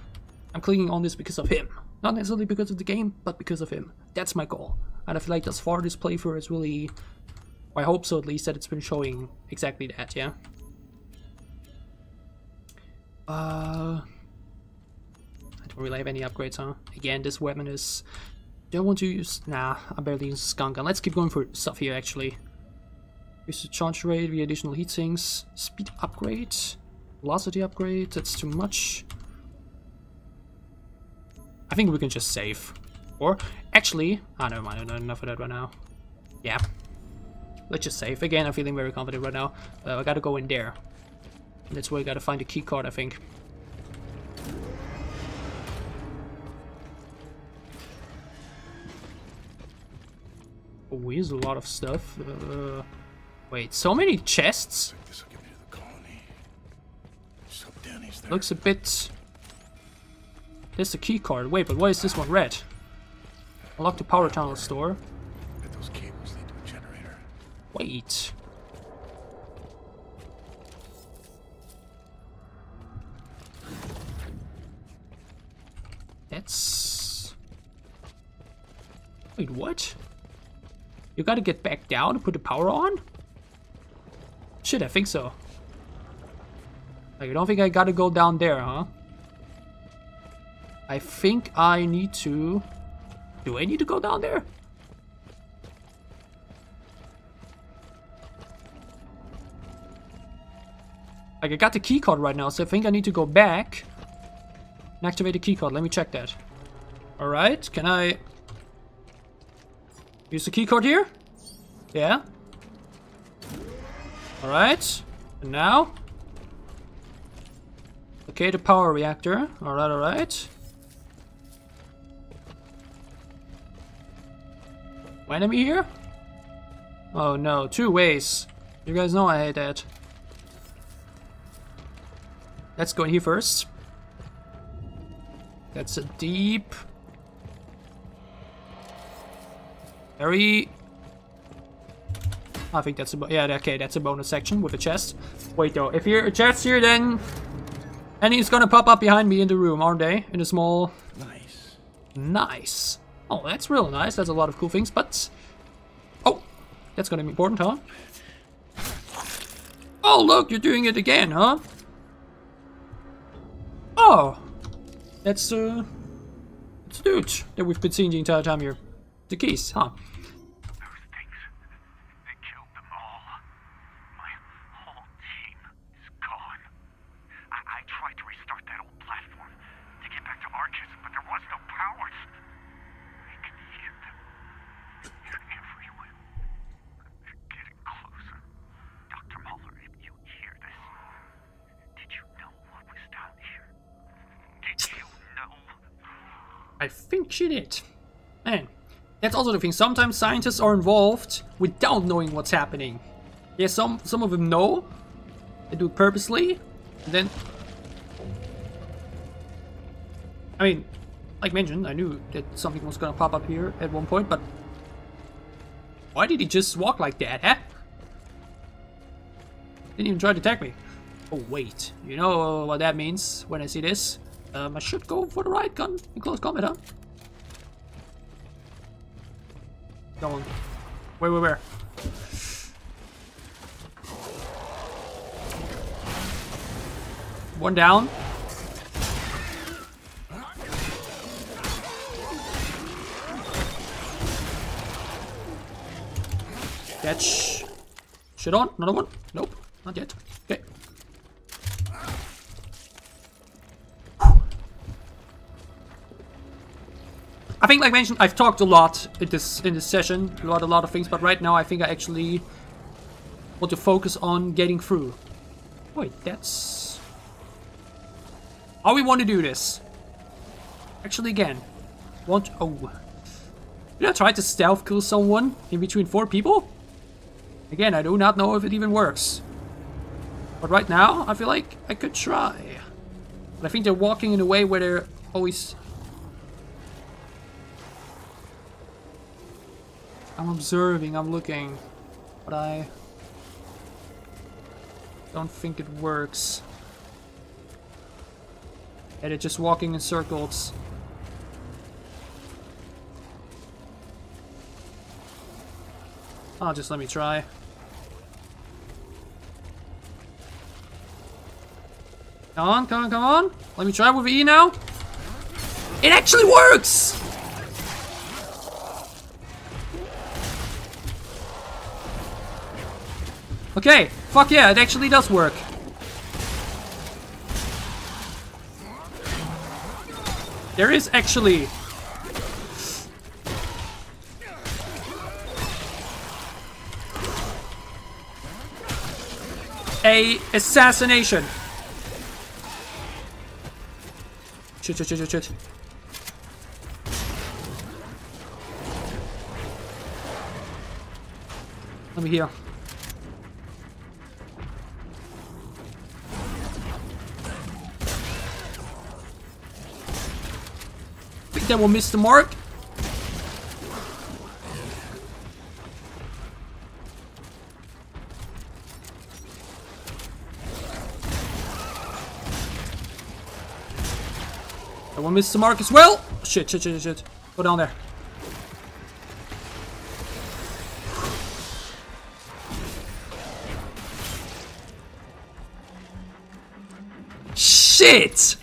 I'm clicking on this because of him. Not necessarily because of the game, but because of him. That's my goal. And I feel like thus far this playthrough is really, I hope so at least, that it's been showing exactly that, yeah? I don't really have any upgrades, huh? Again, this weapon is... Don't want to use... Nah, I barely use skunk gun. Let's keep going for stuff here, actually. Use the charge rate, the additional heat sinks, speed upgrade, velocity upgrade, that's too much. I think we can just save. Or, actually... Ah, never mind, I don't know enough of that right now. Yeah. Let's just save. Again, I'm feeling very confident right now. I gotta go in there. That's where I gotta find the key card, I think. Oh, we use a lot of stuff. Wait, so many chests? Looks a bit... There's the key card. Wait, but why is this one red? Unlock the power tunnel store. Wait. That's... Wait, what? You gotta get back down to put the power on? Shit, I think so. Like, you don't think I gotta go down there, huh? I think I need to... Do I need to go down there? Like, I got the key card right now, so I think I need to go back and activate the key card. Let me check that. Alright, can I use the key card here? Yeah. Alright. And now? Okay, the power reactor. Alright, alright. Enemy here? Oh no, two ways. You guys know I hate that. Let's go in here first. That's a deep... Very... I think that's a... Yeah, okay, that's a bonus section with a chest. Wait though, if you're a chest here then... And he's gonna pop up behind me in the room, aren't they? In a small... Nice. Nice. Oh, that's real nice. That's a lot of cool things, but... Oh! That's gonna be important, huh? Oh, look! You're doing it again, huh? Oh! That's, it's a dude that we've been seeing the entire time here. The keys, huh? Those things... They killed them all. My whole team is gone. I tried to restart that old platform to get back to Arcus, but there was no power. I think she did. Man, that's also the thing. Sometimes scientists are involved without knowing what's happening. Yeah, some of them know. They do it purposely. And then... I mean, like mentioned, I knew that something was gonna pop up here at one point, but... Why did he just walk like that, huh? Didn't even try to attack me. Oh, wait. You know what that means when I see this? I should go for the right gun in close combat, huh? Come on. Where? One down. Catch. Shit on. Another one. Nope. Not yet. Okay. I think, like mentioned, I've talked a lot in this session, a lot of things, but right now I think I actually want to focus on getting through. Wait, that's how we want to do this. Actually, again, did I try to stealth kill someone in between four people? Again, I do not know if it even works. But right now, I feel like I could try. But I think they're walking in a way where they're always. I'm observing, I'm looking, but I don't think it works. And it's just walking in circles. I'll just let me try. Come on. Let me try with E now. It actually works! Okay, fuck yeah, it actually does work. There is actually... a assassination. Shit. Let me heal. That will miss the mark. That will miss the mark as well. Shit. Go down there. Shit!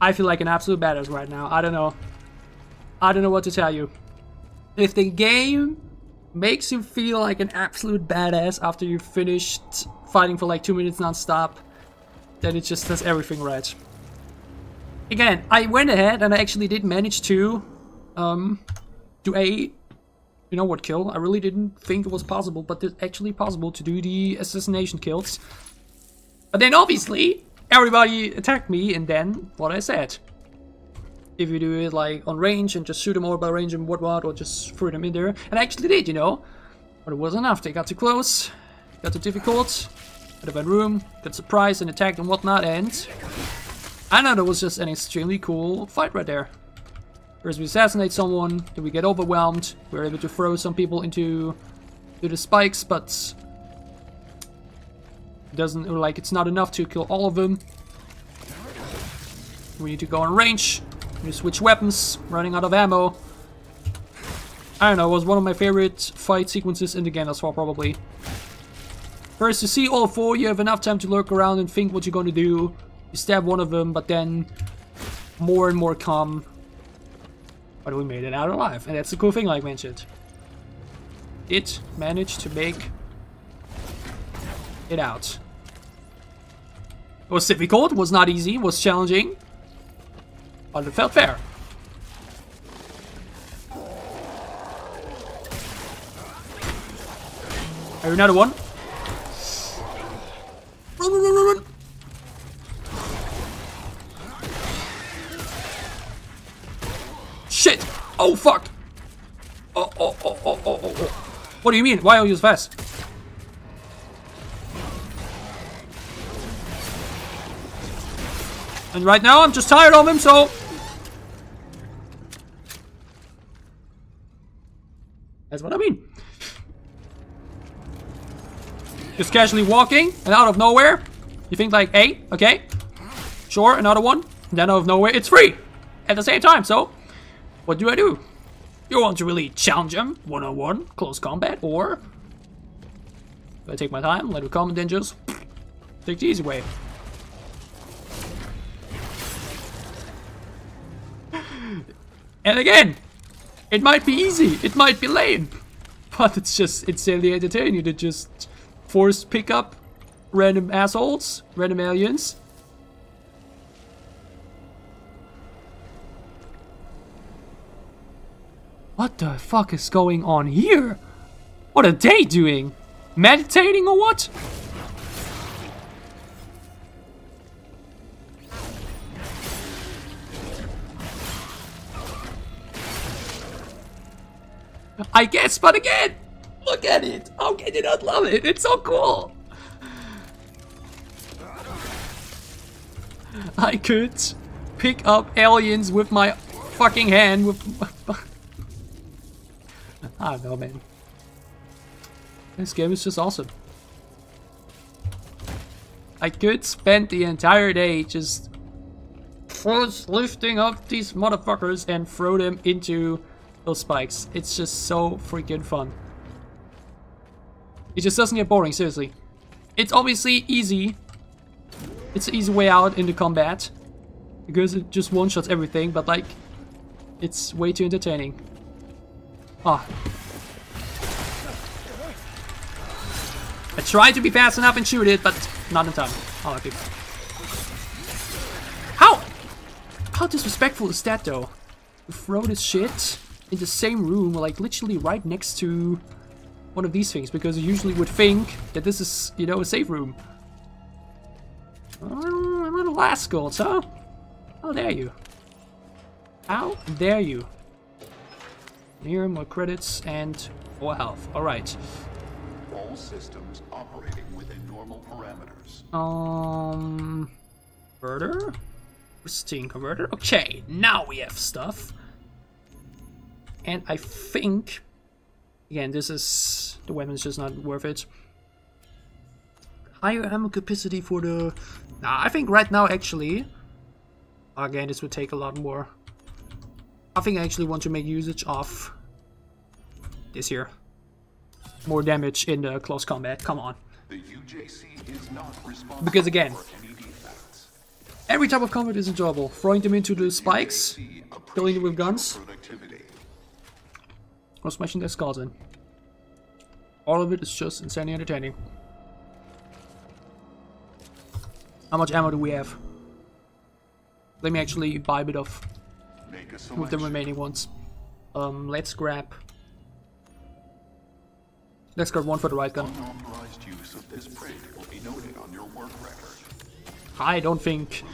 I feel like an absolute badass right now. I don't know what to tell you. If the game makes you feel like an absolute badass after you've finished fighting for like 2 minutes non-stop, then it just does everything right. Again, I went ahead and I actually did manage to do a, you know what, kill. I really didn't think it was possible, but it's actually possible to do the assassination kills. But then obviously everybody attacked me, and then what I said. If you do it like on range and just shoot them all by range and whatnot, or just throw them in there. And I actually did, you know. But it wasn't enough. They got too close, got too difficult, out of my room, got surprised and attacked and whatnot, and I know that was just an extremely cool fight right there. First we assassinate someone, then we get overwhelmed, we're able to throw some people into the spikes, but doesn't, like, it's not enough to kill all of them. We need to go on range. We switch weapons, running out of ammo. I don't know, it was one of my favorite fight sequences in the game as well, probably. First, you see all four, you have enough time to lurk around and think what you're gonna do. You stab one of them, but then more and more come. But we made it out alive, and that's the cool thing, like I mentioned. It managed to make it out. It was difficult, was not easy, was challenging, but it felt fair. Here's another one. Run, run, run, run. Shit! Oh fuck! Oh. What do you mean? Why are you so fast? And right now, I'm just tired of him, so that's what I mean. Just casually walking, and out of nowhere, you think like, hey, okay, sure, another one. And then out of nowhere, it's free at the same time, so what do I do? You want to really challenge him, one-on-one, close combat, or do I take my time, let him come, and then just take the easy way? And again, it might be easy, it might be lame, but it's just, it's really entertaining. You to just force pick up random assholes, random aliens. What the fuck is going on here? What are they doing? Meditating or what? I guess, but again, look at it. How can you not love it? It's so cool. I could pick up aliens with my fucking hand. I don't know, man. This game is just awesome. I could spend the entire day just force lifting up these motherfuckers and throw them into those spikes. It's just so freaking fun. It just doesn't get boring, seriously. It's obviously easy. It's an easy way out in the combat because it just one-shots everything, but like, it's way too entertaining. Ah. I tried to be fast enough and shoot it, but not in time. Oh, okay. How disrespectful is that though? You throw this shit in the same room, like literally right next to one of these things, because you usually would think that this is, you know, a safe room. Oh, little rascals, huh? How dare you? How dare you? Here, more credits and more health. Alright. All systems operating within normal parameters. Further? steam converter. Okay, now we have stuff. And I think, again, this is, the weapon's just not worth it. Higher ammo capacity for the... Nah, I think right now actually, again, this would take a lot more. I think I actually want to make usage of this here. More damage in the close combat, come on. The UJC is not responsible, because again, every type of combat is enjoyable. Throwing them into the spikes, killing them with guns, or smashing their skulls in. All of it is just insanely entertaining. How much ammo do we have? Let me actually buy a bit of with the remaining ones. Let's grab one for the right gun. I don't think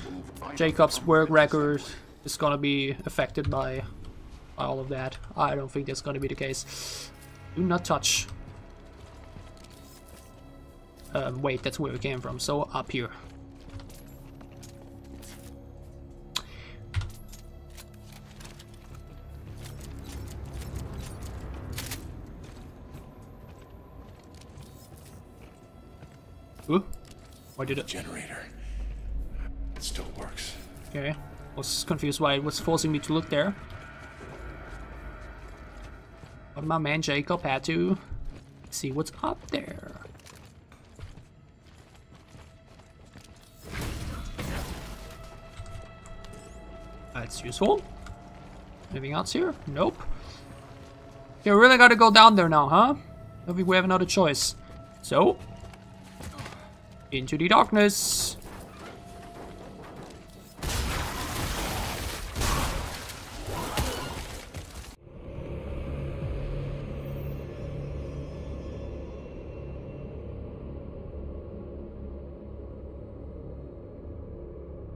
Jacob's work record is gonna be affected by all of that. I don't think that's gonna be the case. Do not touch. Wait, that's where we came from, so up here. Ooh, why did it? Generator. It still works. Okay, I was confused why it was forcing me to look there. But my man Jacob had to see what's up there. That's useful. Anything else here? Nope. Okay, we really gotta go down there now, huh? I don't think we have another choice. So... into the darkness.